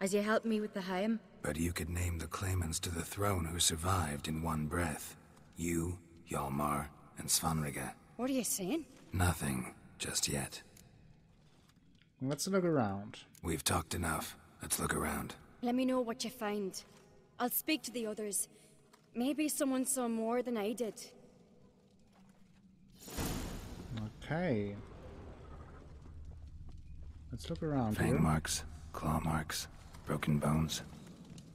as you helped me with the Haim. But you could name the claimants to the throne who survived in one breath. You, Hjalmar, and Svanrige. What are you saying? Nothing, just yet. Let's look around. We've talked enough. Let's look around. Let me know what you find. I'll speak to the others. Maybe someone saw more than I did. Okay. Let's look around. Fang marks, claw marks, broken bones.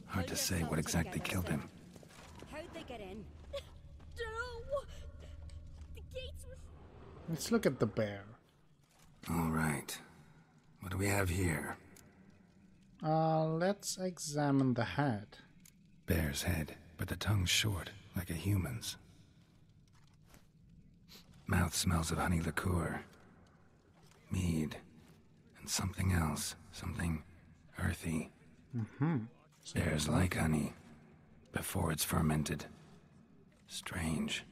Hard to say what exactly killed him. How'd they get in? No! The gates were... Let's look at the bear. Alright. What do we have here? Let's examine the head. Bear's head, but the tongue's short, like a human's. Mouth smells of honey liqueur, mead, and something else, something earthy. Bears like honey, before it's fermented. Strange.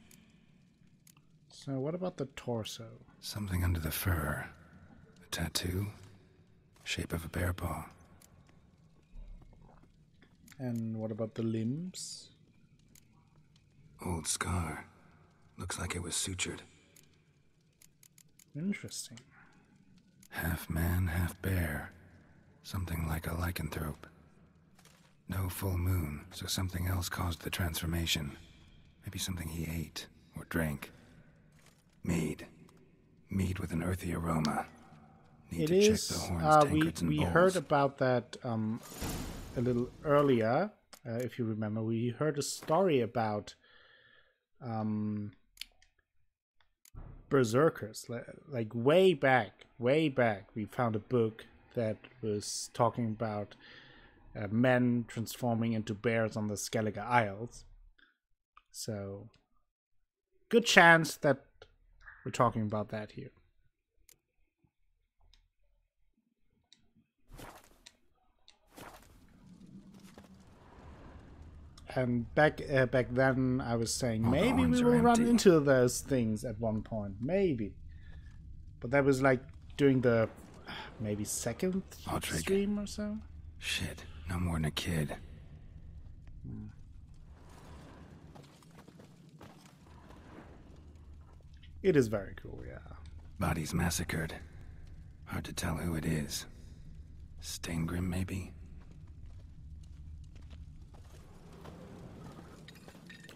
So what about the torso? Something under the fur. A tattoo? Shape of a bear paw. And what about the limbs? Old scar. Looks like it was sutured. Interesting. Half man, half bear. Something like a lycanthrope. No full moon, so something else caused the transformation. Maybe something he ate or drank. Mead. Mead with an earthy aroma. Need to check the horns, tankards, and bowls. We heard about that a little earlier, if you remember. We heard a story about berserkers. Like way back, we found a book that was talking about men transforming into bears on the Skellige Isles. So, good chance that We're talking about that here. And back then, I was saying maybe we will run into those things at one point, maybe. But that was like during the maybe second stream or so. Shit, no more than a kid. It is very cool, yeah. Bodies massacred. Hard to tell who it is. Staingrim, maybe.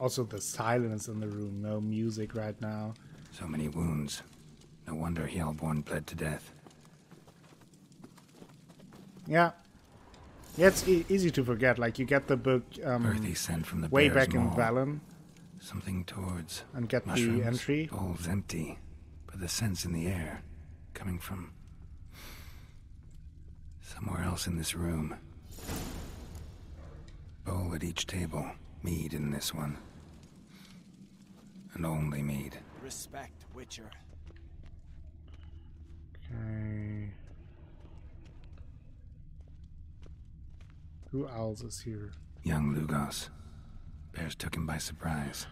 Also the silence in the room, no music right now. So many wounds. No wonder Hjalborn bled to death. Yeah. Yeah, it's easy to forget. Like, you get the book Earthy sent from the way back in Valen. Something towards and get mushrooms, the entry. Bowls empty, but the scent's in the air. Coming from somewhere else in this room. Bowl at each table. Mead in this one. And only mead. Respect, Witcher. Okay. Who else is here? Young Lugos. Bears took him by surprise.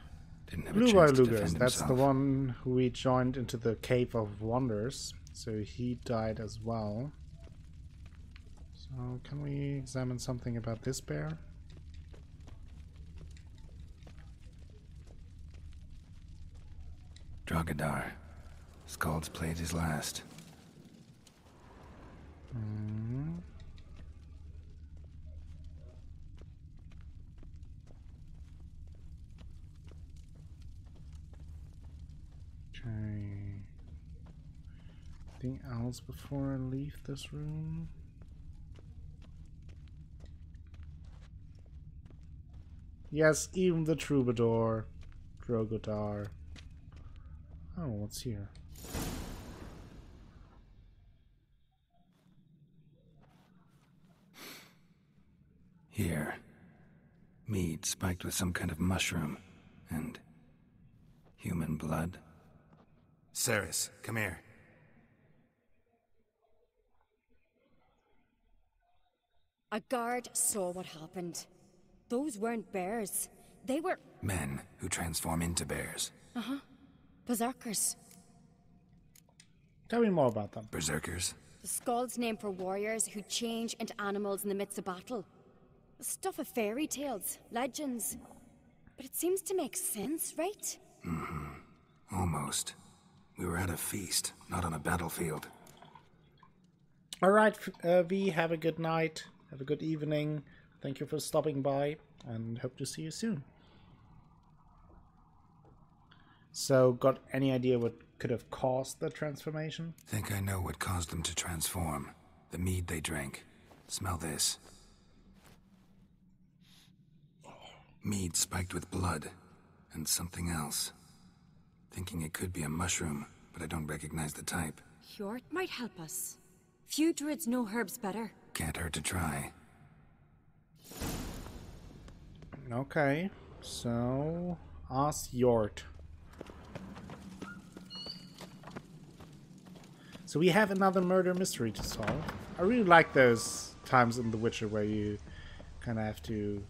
Didn't have a chance to defend himself. That's the one who we joined into the Cave of Wonders. So he died as well. So can we examine something about this bear? Dragadar. Skald's played his last. Okay. Anything else before I leave this room? Yes, even the troubadour. Drogodar. Oh, what's here? Here. Mead spiked with some kind of mushroom and human blood. Ceres, come here. A guard saw what happened. Those weren't bears. They were men who transform into bears. Uh-huh. Berserkers. Tell me more about them. Berserkers? The Skald's name for warriors who change into animals in the midst of battle. The stuff of fairy tales, legends. But it seems to make sense, right? Mm-hmm. Almost. We were at a feast, not on a battlefield. Alright, V, have a good night. Have a good evening. Thank you for stopping by and hope to see you soon. So, got any idea what could have caused the transformation? Think I know what caused them to transform. The mead they drank. Smell this. Mead spiked with blood and something else. Thinking it could be a mushroom, but I don't recognize the type. Yort might help us. Few druids know herbs better. Can't hurt to try. Okay, so ask Yort. So we have another murder mystery to solve. I really like those times in The Witcher where you kind of have to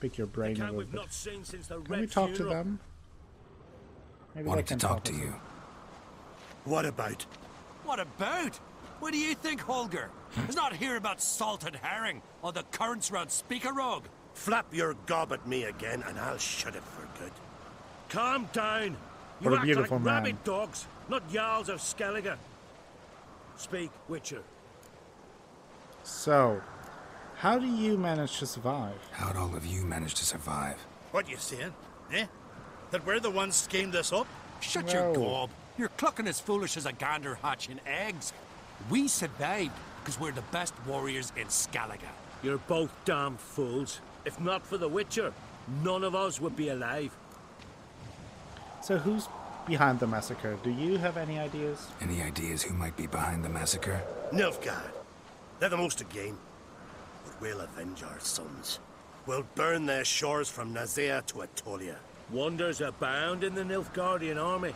pick your brain a little bit. Can we talk to them? Maybe wanted to talk to you. What about? What about? What do you think, Holger? It's not here about salted herring or the currents round Speakerog. Flap your gob at me again and I'll shut it for good. Calm down. You act like rabid dogs, not Jarls of Skellige. Speak, Witcher. So, how do you manage to survive? How'd all of you manage to survive? What you saying? Eh? That we're the ones schemed this up? Shut your gob. You're clucking as foolish as a gander hatching eggs. We survived because we're the best warriors in Skellige. You're both damn fools. If not for the Witcher, none of us would be alive. So who's behind the massacre? Do you have any ideas? Any ideas who might be behind the massacre? Nilfgaard. They're the most to gain. But we'll avenge our sons. We'll burn their shores from Nazea to Atolia. Wonders abound in the Nilfgaardian army.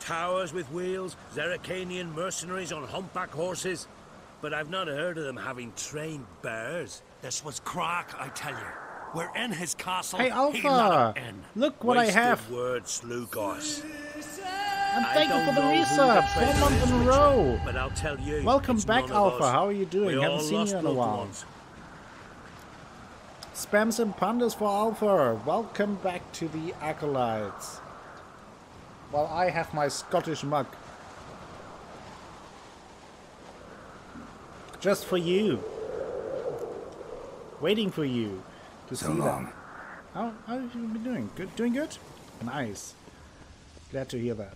Towers with wheels, Zeracanian mercenaries on humpback horses. But I've not heard of them having trained bears. This was Crach, I tell you. We're in his castle. Hey, Alpha! Look what I have. Words, Lugos. I'm thankful for the resub. 4 months in a row. But I'll tell you, welcome back, Alpha. How are you doing? Haven't seen you in a while. Spams and pundits for Alpha. Welcome back to the Acolytes. Well, I have my Scottish mug. Just for you. Waiting for you. To see that. How have you been doing? Good? Doing good? Nice. Glad to hear that.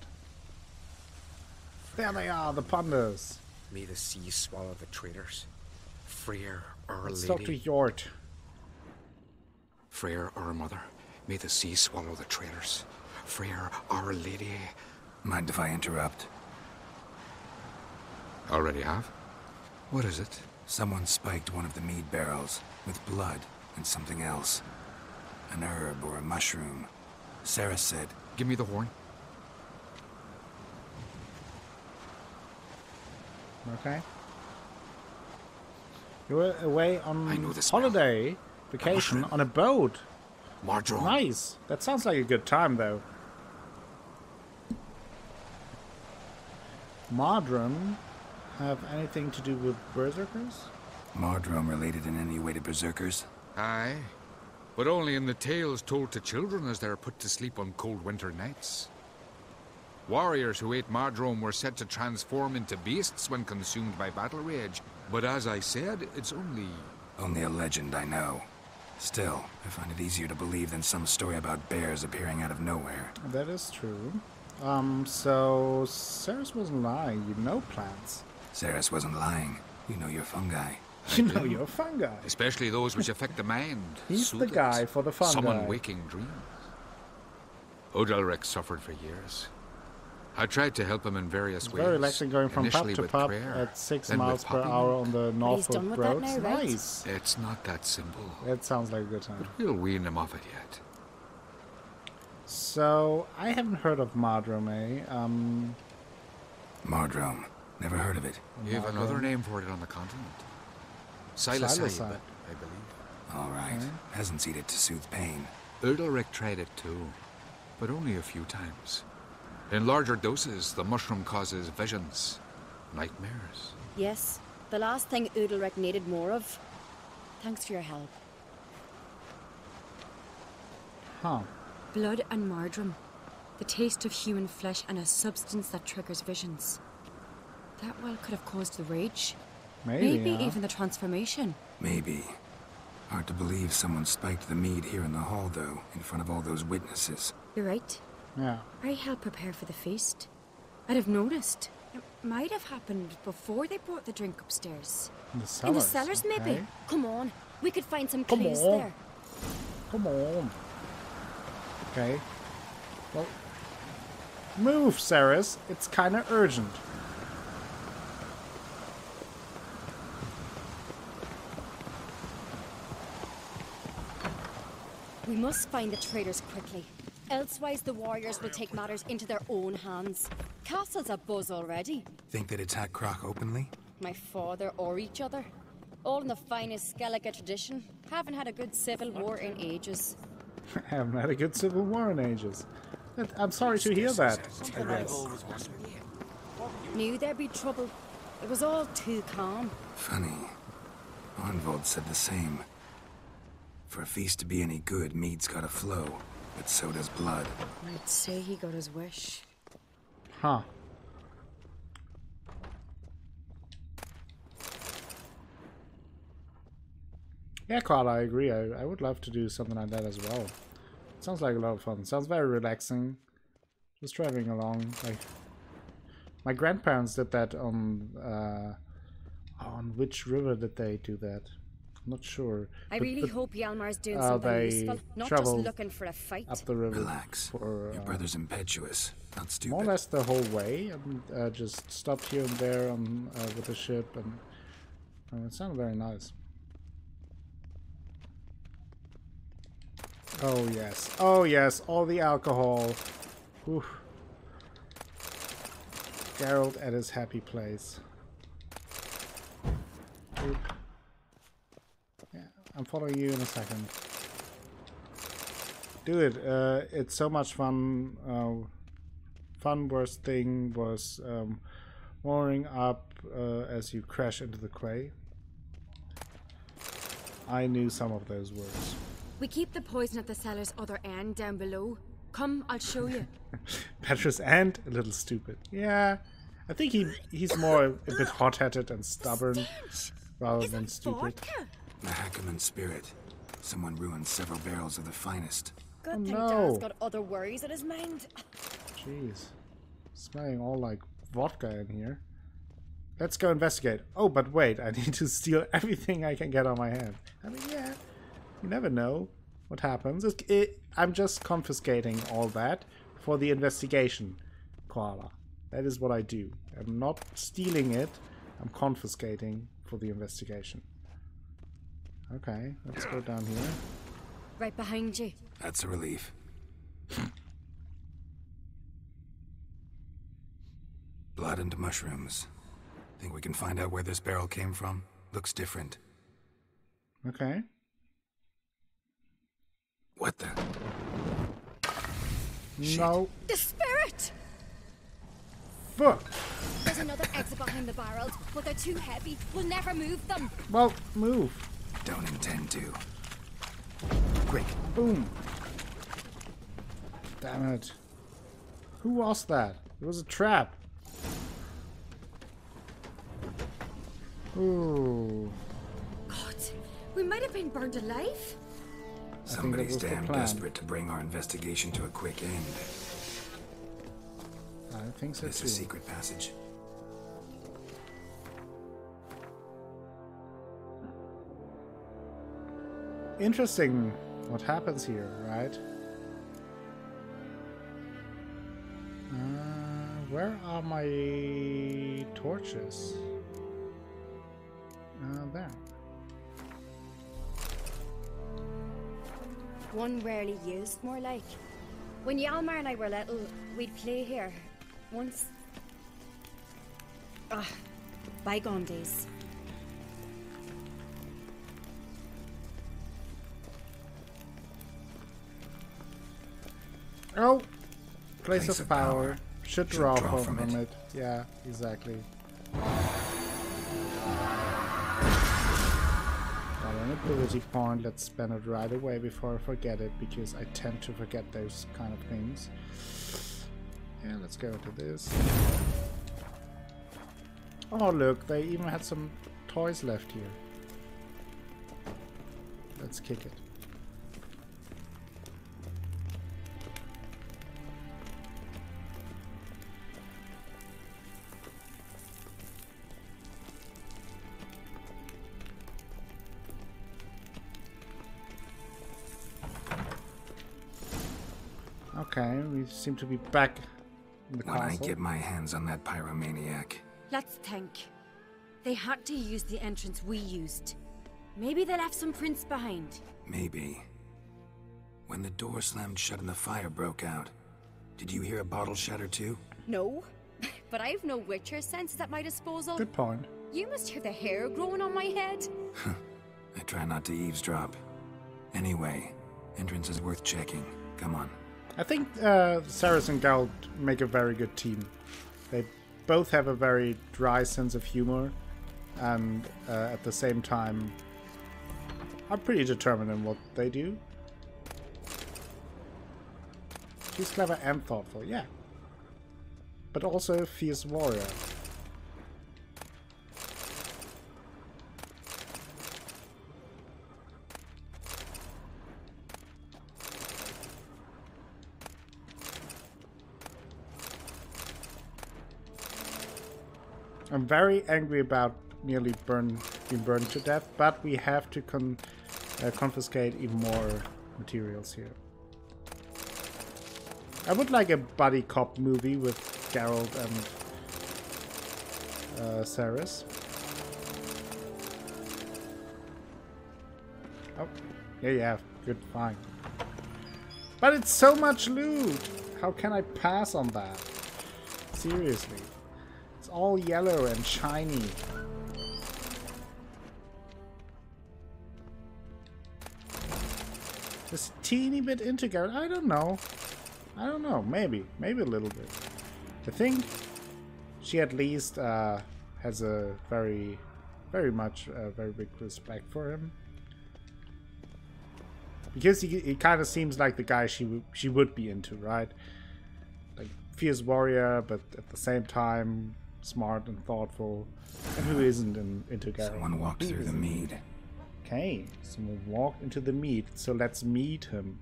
There they are, the pundits. May the sea swallow the traitors. Freyr, our lady. Let's talk to Yort. Freyr, our mother. May the sea swallow the traitors. Freyr, our lady. Mind if I interrupt? Already have? What is it? Someone spiked one of the mead barrels with blood and something else. An herb or a mushroom. Sarah said, give me the horn. Okay. You were away on holiday, vacation, on a boat. Mardroeme. Nice. That sounds like a good time, though. Mardroeme have anything to do with berserkers? Mardroeme related in any way to berserkers? Aye, but only in the tales told to children as they are put to sleep on cold winter nights. Warriors who ate Mardroeme were said to transform into beasts when consumed by battle rage, but as I said, it's only... Only a legend, I know. Still, I find it easier to believe than some story about bears appearing out of nowhere. That is true. So... Ceres wasn't lying. You know plants. Ceres wasn't lying. You know your fungi. You know your fungi. Especially those which affect the mind. He's the guy for the fungi. Summon waking dreams. Udalryk suffered for years. I tried to help him in various ways. Very relaxing going from pub to pub at 6 miles per hour on the Norfolk Road. Nice. It's not that simple. That sounds like a good time. But we'll wean him off it yet. So, I haven't heard of Mardroeme, Mardroeme. Never heard of it. You have another name for it on the continent. Psilocybe, I believe. All right. Peasants eat it to soothe pain. Udalryk tried it too, but only a few times. In larger doses, the mushroom causes visions, nightmares. Yes, the last thing Udalryk needed more of. Thanks for your help. Huh. Blood and Mardroeme. The taste of human flesh and a substance that triggers visions. That well could have caused the rage. Maybe even the transformation. Maybe. Hard to believe someone spiked the mead here in the hall, though, in front of all those witnesses. You're right. Yeah. I helped prepare for the feast. I'd have noticed. It might have happened before they brought the drink upstairs. In the cellars, maybe. Come on. We could find some clues there. Come on. Okay. Well, move, Ceres. It's kind of urgent. We must find the traitors quickly, elsewise the warriors will take matters into their own hands. Castle's abuzz already. Think they'd attack Crach openly? My father or each other. All in the finest Skellige tradition. Haven't had a good civil war in ages. Haven't had a good civil war in ages. I'm sorry to hear that, I guess. Knew there'd be trouble. It was all too calm. Funny. Arnvald said the same. For a feast to be any good, mead's gotta flow, but so does blood. I'd say he got his wish. Huh. Yeah, Carl, I agree. I would love to do something like that as well. It sounds like a lot of fun. It sounds very relaxing. Just driving along. Like my grandparents did that on which river did they do that? Not sure. I really hope Hjalmar's doing something useful, not just looking for a fight. Up the river. Relax. Your brother's impetuous, not stupid. More or less the whole way, and just stopped here and there with the ship, and it sounded very nice. Oh yes, all the alcohol. Whew. Geralt at his happy place. Oop. Yeah, I'm following you in a second. Do it. It's so much fun. Worst thing was roaring up as you crash into the quay. I knew some of those words. We keep the poison at the cellar's other end down below. Come, I'll show you. Petrus and a little stupid. Yeah, I think he's more a bit hot-headed and stubborn rather than stupid. The Hackerman spirit. Someone ruined several barrels of the finest. Good thing Dad's got other worries in his mind. Jeez, smelling all like vodka in here. Let's go investigate. Oh, but wait, I need to steal everything I can get on my hand. I mean, yeah, you never know what happens. I'm just confiscating all that for the investigation, Koala. That is what I do. I'm not stealing it, I'm confiscating for the investigation. Okay, let's go down here. Right behind you. That's a relief. Blood and mushrooms. Think we can find out where this barrel came from? Looks different. Okay. What the? No. Shit. The spirit! Fuck! There's another exit behind the barrels, but they're too heavy. We'll never move them. Well, move. Don't intend to. Quick. Boom. Damn it. Who was that? It was a trap. Ooh. God, we might have been burned alive. Somebody's damn desperate to bring our investigation to a quick end. I think so too. It's a secret passage. Interesting what happens here, right? Where are my torches? There. One rarely used, more like. When Hjalmar and I were little, we'd play here. Once. Ah, bygone days. Oh! Place of power. Should draw from it. Yeah, exactly. Ability point, let's spend it right away before I forget it, because I tend to forget those kind of things. Yeah, let's go to this. Oh look, they even had some toys left here. Let's kick it. Okay, we seem to be back in the castle. When I get my hands on that pyromaniac. Let's think. They had to use the entrance we used. Maybe they left some prints behind. Maybe. When the door slammed shut and the fire broke out, did you hear a bottle shatter too? No, but I have no Witcher senses at my disposal. Good point. You must hear the hair growing on my head. I try not to eavesdrop. Anyway, entrance is worth checking. Come on. I think Ceres and Geralt make a very good team. They both have a very dry sense of humor, and at the same time are pretty determined in what they do. She's clever and thoughtful, yeah. But also a fierce warrior. I'm very angry about nearly being burned to death, but we have to confiscate even more materials here. I would like a buddy cop movie with Geralt and Ceres. Oh, yeah, good, fine. But it's so much loot! How can I pass on that? Seriously. all yellow and shiny. Just a teeny bit into Geralt. I don't know. Maybe a little bit. I think she at least has a very big respect for him. Because he kind of seems like the guy she would be into, right? Like, fierce warrior, but at the same time, smart and thoughtful. And who isn't into Geralt? Someone walked through the mead. Okay, someone walked into the mead, so let's meet him.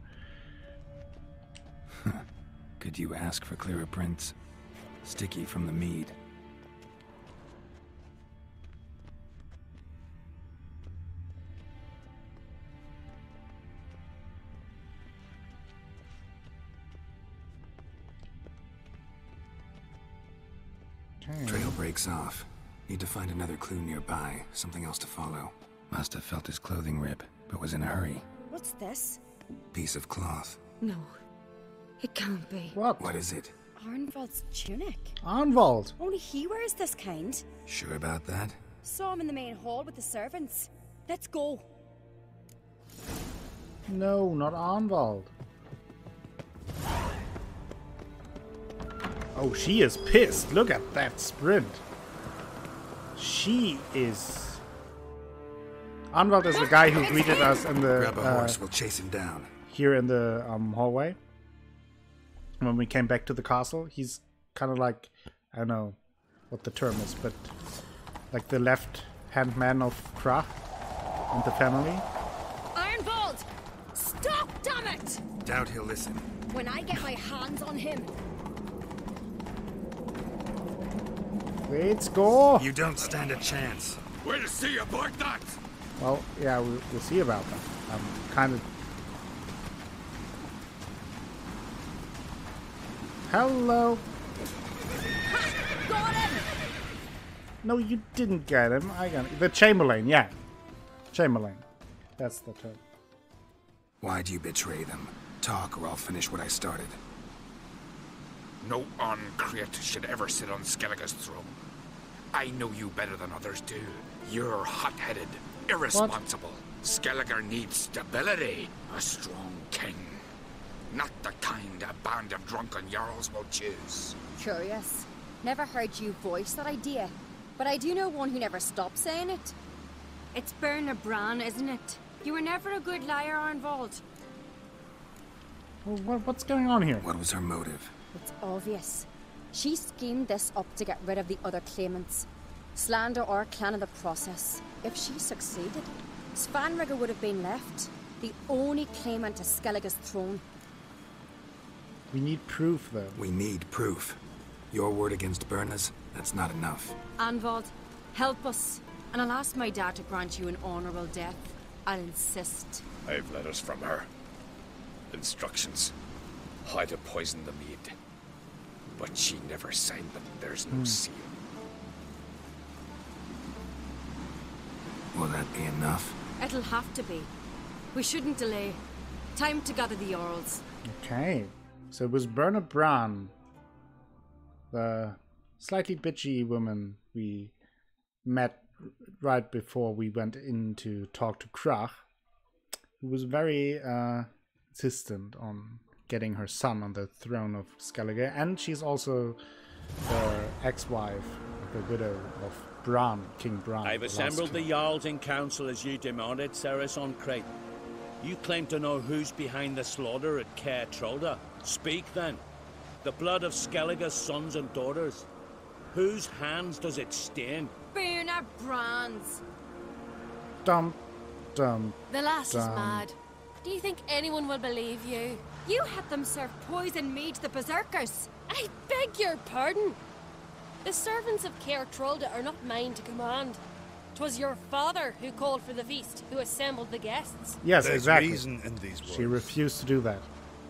Could you ask for clearer prints? Sticky from the mead. Trail breaks off. Need to find another clue nearby, something else to follow. Must have felt his clothing rip, but was in a hurry. What's this? Piece of cloth. No, it can't be. What is it? Arnvald's tunic. Arnvald? Only he wears this kind. Sure about that? Saw him in the main hall with the servants. Let's go. No, not Arnvald. Oh, she is pissed. Look at that sprint. She is... Arnvald is the guy who greeted us in the... Grab a horse, we'll chase him down. Here in the hallway. When we came back to the castle, he's kind of like... I don't know what the term is, but... Like the left-hand man of Crach and the family. Arnvald! Stop, dammit! Doubt he'll listen. When I get my hands on him... Let's go! You don't stand a chance. Way to see about that! Well, yeah, we'll see about that. I'm kind of... Hello! Ha, got him! No, you didn't get him. I got him. The Chamberlain, yeah. Chamberlain. That's the term. Why do you betray them? Talk or I'll finish what I started. No An Craite should ever sit on Skellige's throne. I know you better than others do. You're hot-headed, irresponsible. What? Skellige needs stability, a strong king. Not the kind a band of drunken jarls will choose. Curious. Never heard you voice that idea. But I do know one who never stops saying it. It's Birna Bran, isn't it? You were never a good liar, Arnvald. Well, what's going on here? What was her motive? It's obvious. She schemed this up to get rid of the other claimants. Slander our clan in the process. If she succeeded, Svanrige would have been left. The only claimant to Skellige's throne. We need proof, though. We need proof. Your word against Birna's, that's not enough. Arnvald, help us. And I'll ask my dad to grant you an honorable death. I'll insist. I have letters from her. Instructions. How to poison the mead. But she never signed them. There's no seal. Will that be enough? It'll have to be. We shouldn't delay. Time to gather the Jarls. Okay. So it was Birna Bran, the slightly bitchy woman we met right before we went in to talk to Crach, who was very insistent on getting her son on the throne of Skellige, and she's also the ex-wife, the widow of Bran, King Bran. I've assembled the Jarls in council as you demanded, Ceres on Crete. You claim to know who's behind the slaughter at Kaer Trolde. Speak then. The blood of Skellige's sons and daughters. Whose hands does it stain? Birna Bran's. Dum, dum. The lass is mad. Do you think anyone will believe you? You had them serve poison mead to the berserkers. I beg your pardon. The servants of Kaer Trolde are not mine to command. 'Twas your father who called for the feast, who assembled the guests. Yes, there's exactly. Reason in these words. She refused to do that.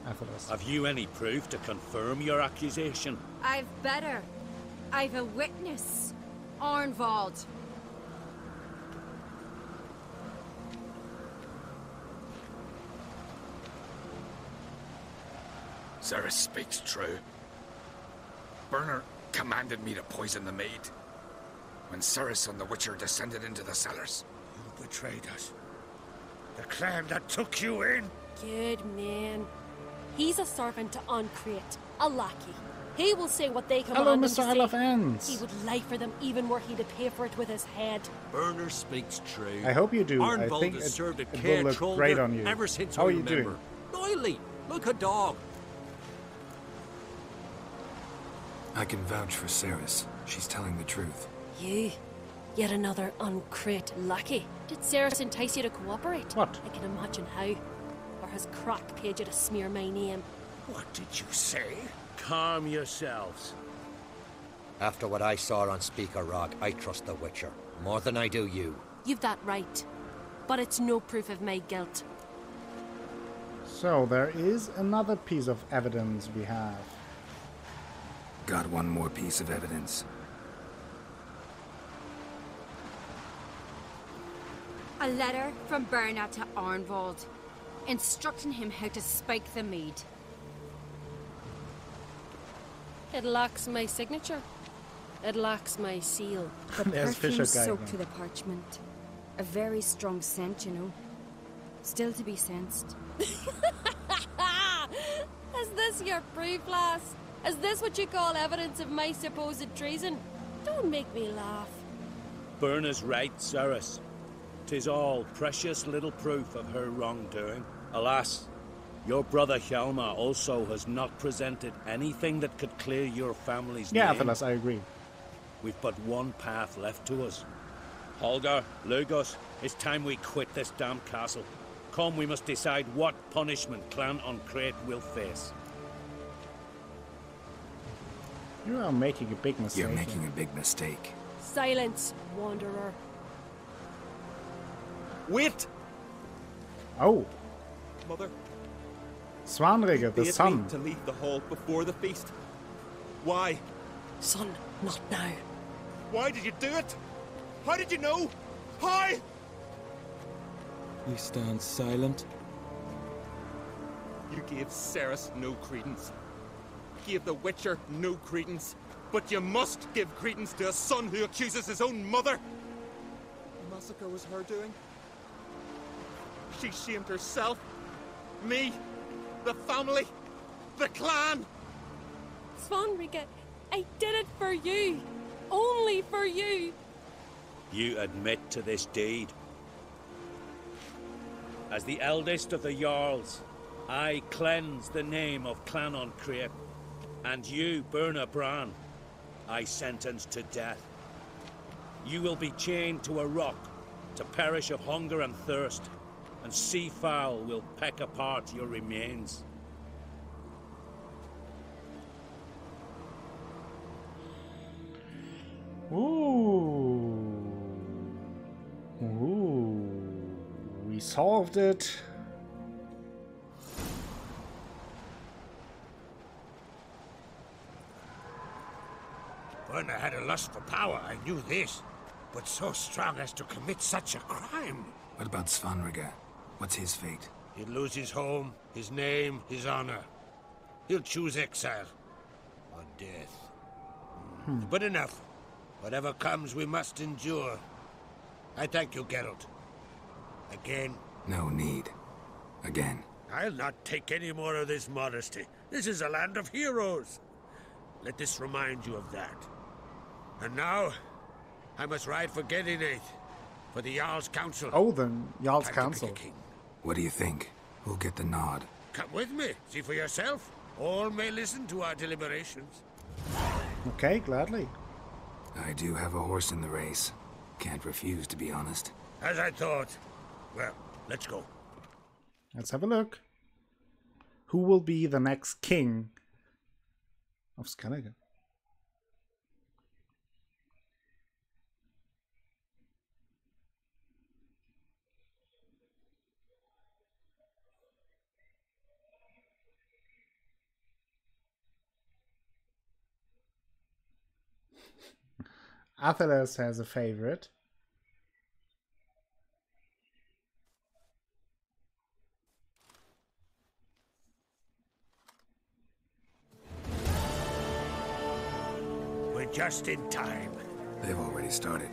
Athelas. Have you any proof to confirm your accusation? I've better. I've a witness. Arnvald. Sarah speaks true. Burner commanded me to poison the maid. When Ceres and the Witcher descended into the cellars. You betrayed us. The clan that took you in. Good man. He's a servant to An Craite, a lackey. He will say what they command him to say. Hello, Mr. Oliphant. He would lie for them even were he to pay for it with his head. Burner speaks true. I hope you do. Arnvald I think has served at Kaer Trolde great on you. Ever since How I are you remember. Doing? Noily, look a dog. I can vouch for Ceres. She's telling the truth. You? Yet another An Craite lackey. Did Ceres entice you to cooperate? What? I can imagine how. Or has Crach paid you to smear my name? What did you say? Calm yourselves. After what I saw on Speaker Rock, I trust the Witcher more than I do you. You've that right, but it's no proof of my guilt. So there is another piece of evidence we have. Got one more piece of evidence. A letter from Birna to Arnvald, instructing him how to spike the maid. It lacks my signature. It lacks my seal. The perfume soaked to the parchment. A very strong scent, you know. Still to be sensed. Is this your proof, lass? Is this what you call evidence of my supposed treason? Don't make me laugh. Birna's right, Ceres. 'Tis all precious little proof of her wrongdoing. Alas, your brother Hjalmar also has not presented anything that could clear your family's name. Yeah, Athelas, I agree. We've but one path left to us. Holger, Lugos, it's time we quit this damn castle. Come, we must decide what punishment Clan An Craite will face. You are making a big mistake. You're making a big mistake. Silence, wanderer. Wait! Oh. Mother. Svanrige, the son. To leave the hall before the feast. Why? Son, not now. Why did you do it? How did you know? How? You stand silent. You gave Ceres no credence. Gave the Witcher no credence. But you must give credence to a son who accuses his own mother. The massacre was her doing. She shamed herself. Me. The family, the clan. Svanrige, I did it for you, only for you. You admit to this deed. As the eldest of the Jarls, I cleanse the name of Clan An Craite, and you, Birna Bran, I sentence to death. You will be chained to a rock to perish of hunger and thirst. And seafowl will peck apart your remains. Ooh. Ooh. We solved it. Birna had a lust for power, I knew this. But so strong as to commit such a crime. What about Svanrige? What's his fate? He'd lose his home, his name, his honor. He'll choose exile. Or death. But enough. Whatever comes, we must endure. I thank you, Geralt. Again. No need. Again. I'll not take any more of this modesty. This is a land of heroes. Let this remind you of that. And now, I must ride for Gedinate. For the Jarl's Council. Oh, then. Jarl's Council. What do you think? Who'll get the nod? Come with me. See for yourself. All may listen to our deliberations. Okay, gladly. I do have a horse in the race. Can't refuse, to be honest. As I thought. Well, let's go. Let's have a look. Who will be the next king of Skellige? Athelas has a favorite. Just in time. They've already started.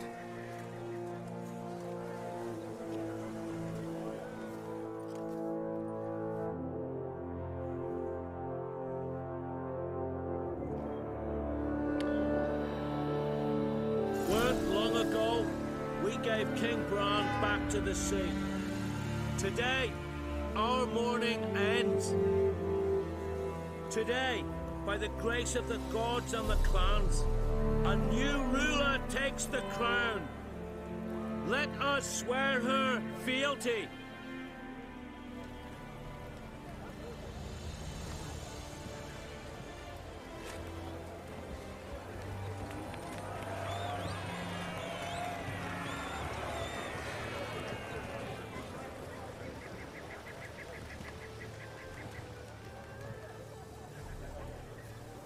Weren't long ago, we gave King Bran back to the sea. Today, our mourning ends. Today, by the grace of the gods and the clans, a new ruler takes the crown. Let us swear her fealty.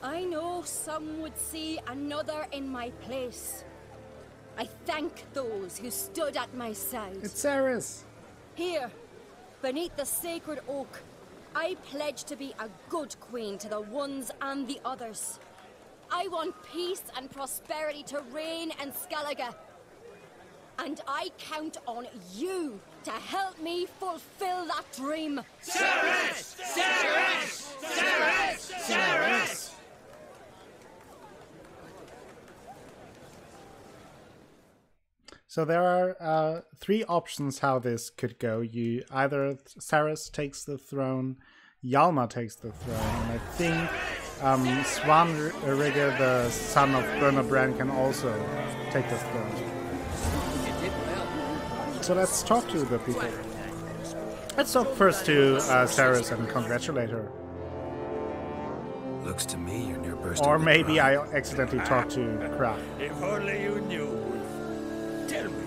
I know some would see another in my place. I thank those who stood at my side. It's Ceres. Here, beneath the sacred oak, I pledge to be a good queen to the ones and the others. I want peace and prosperity to reign in Skellige. And I count on you to help me fulfill that dream. Ceres! Ceres! Ceres! Ceres! So there are three options how this could go. You either Ceres takes the throne, Hjalmar takes the throne, and I think Svanrige, the son of Birna Bran, can also take the throne. So let's talk to the people. Let's talk first to Ceres and congratulate her. Looks to me you're near bursting. Or maybe I accidentally talked to Crach. If only you knew. Tell me,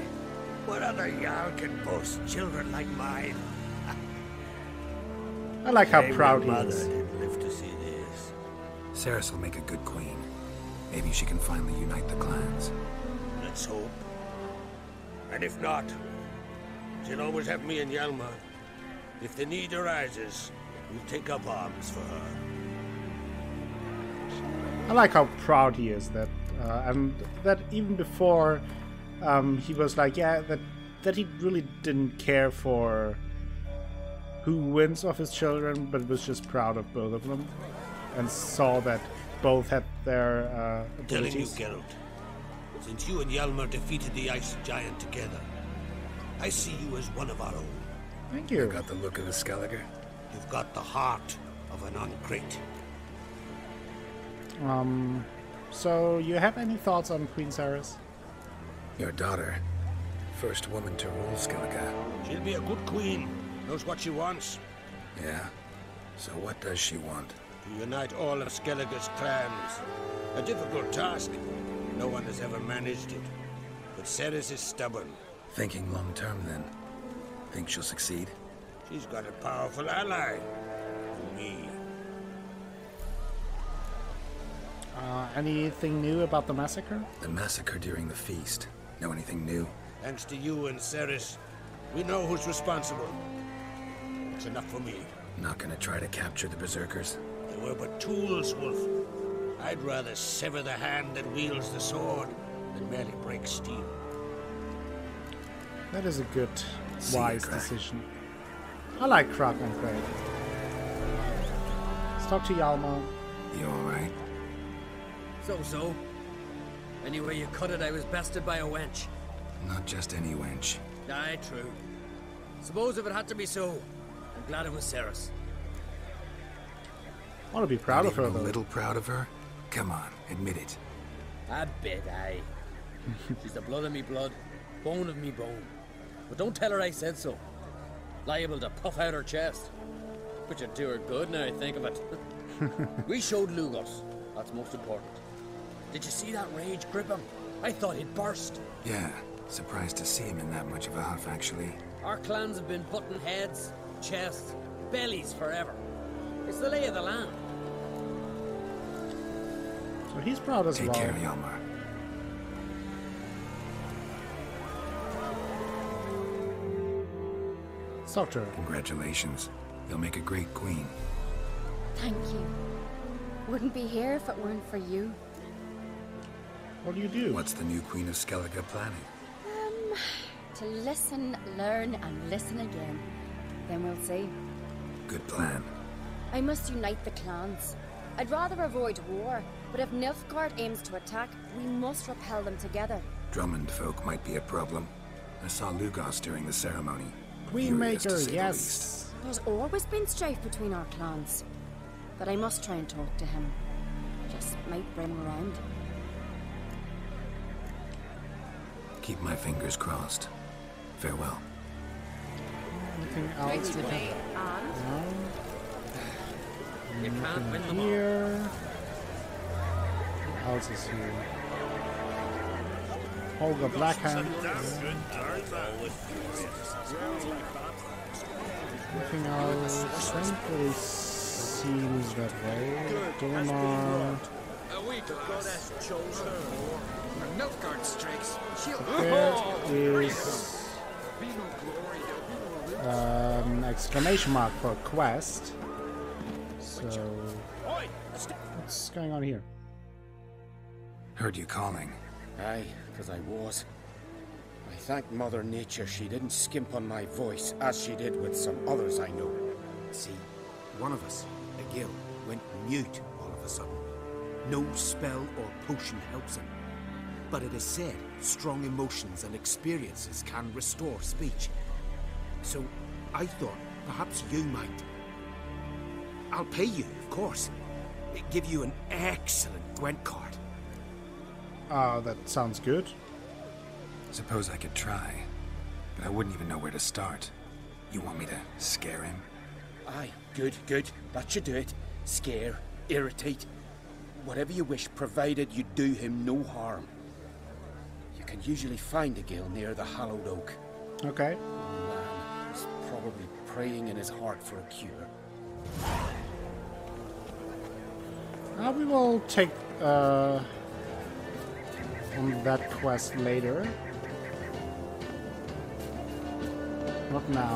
what other Jarl can boast children like mine? I like how proud he is. Ceres will make a good queen. Maybe she can finally unite the clans. Let's hope. And if not, she'll always have me and Hjalmar. If the need arises, we'll take up arms for her. I like how proud he is that, and that even before. He was like, yeah, that he really didn't care for who wins of his children, but was just proud of both of them, and saw that both had their abilities. Telling you, Geralt, since you and Hjalmar defeated the ice giant together, I see you as one of our own. Thank you. You've got the look of a Skellige. You've got the heart of an Uncrate. So you have any thoughts on Queen Ceres? Your daughter, first woman to rule Skellige. She'll be a good queen, knows what she wants. Yeah, so what does she want? To unite all of Skellige's clans. A difficult task, no one has ever managed it. But Ceres is stubborn. Thinking long term then, think she'll succeed? She's got a powerful ally, me. Anything new about the massacre? The massacre during the feast. Know anything new? Thanks to you and Ceres, we know who's responsible. That's enough for me. Not gonna try to capture the berserkers? They were but tools, Wolf. I'd rather sever the hand that wields the sword than merely break steel. That is a good, wise decision. I like Crach an Craite. Let's talk to Hjalmar. You alright? So. Anyway you cut it, I was bested by a wench. Not just any wench. Aye, true. Suppose if it had to be so, I'm glad it was Ceres. I want to be proud of her, though. A little proud of her? Come on, admit it. A bit, aye. She's the blood of me blood, bone of me bone. But don't tell her I said so. Liable to puff out her chest. Which would do her good now I think of it. We showed Lugos. That's most important. Did you see that rage grip him? I thought he'd burst. Yeah, surprised to see him in that much of a huff, actually. Our clans have been butting heads, chests, bellies forever. It's the lay of the land. So he's proud as well. Take care, Hjalmar. Doctor. Congratulations. You'll make a great queen. Thank you. Wouldn't be here if it weren't for you. What do you do? What's the new Queen of Skellige planning? To listen, learn, and listen again. Then we'll see. Good plan. I must unite the clans. I'd rather avoid war, but if Nilfgaard aims to attack, we must repel them together. Drummond folk might be a problem. I saw Lugos during the ceremony. Queenmaker, yes. There's always been strife between our clans. But I must try and talk to him. Just might bring him around. Keep my fingers crossed. Farewell. Anything else to do? You can't win them all. What else is here? Holger Blackhand. Anything else? Thankfully seems that way. Dormar. Nilfgaard strikes. There is exclamation mark for a quest. So what's going on here? Heard you calling. Aye, because I was. I thank Mother Nature she didn't skimp on my voice as she did with some others I know. See, one of us, a girl, went mute all of a sudden. No spell or potion helps him. But it is said strong emotions and experiences can restore speech. So I thought perhaps you might. I'll pay you, of course. Give you an excellent Gwent card. Ah, that sounds good. Suppose I could try, but I wouldn't even know where to start. You want me to scare him? Aye, good. That should do it. Scare, irritate, whatever you wish, provided you do him no harm. You can usually find a gale near the Hallowed Oak. Okay. Oh, man, he's probably praying in his heart for a cure. We will take on that quest later. Not now.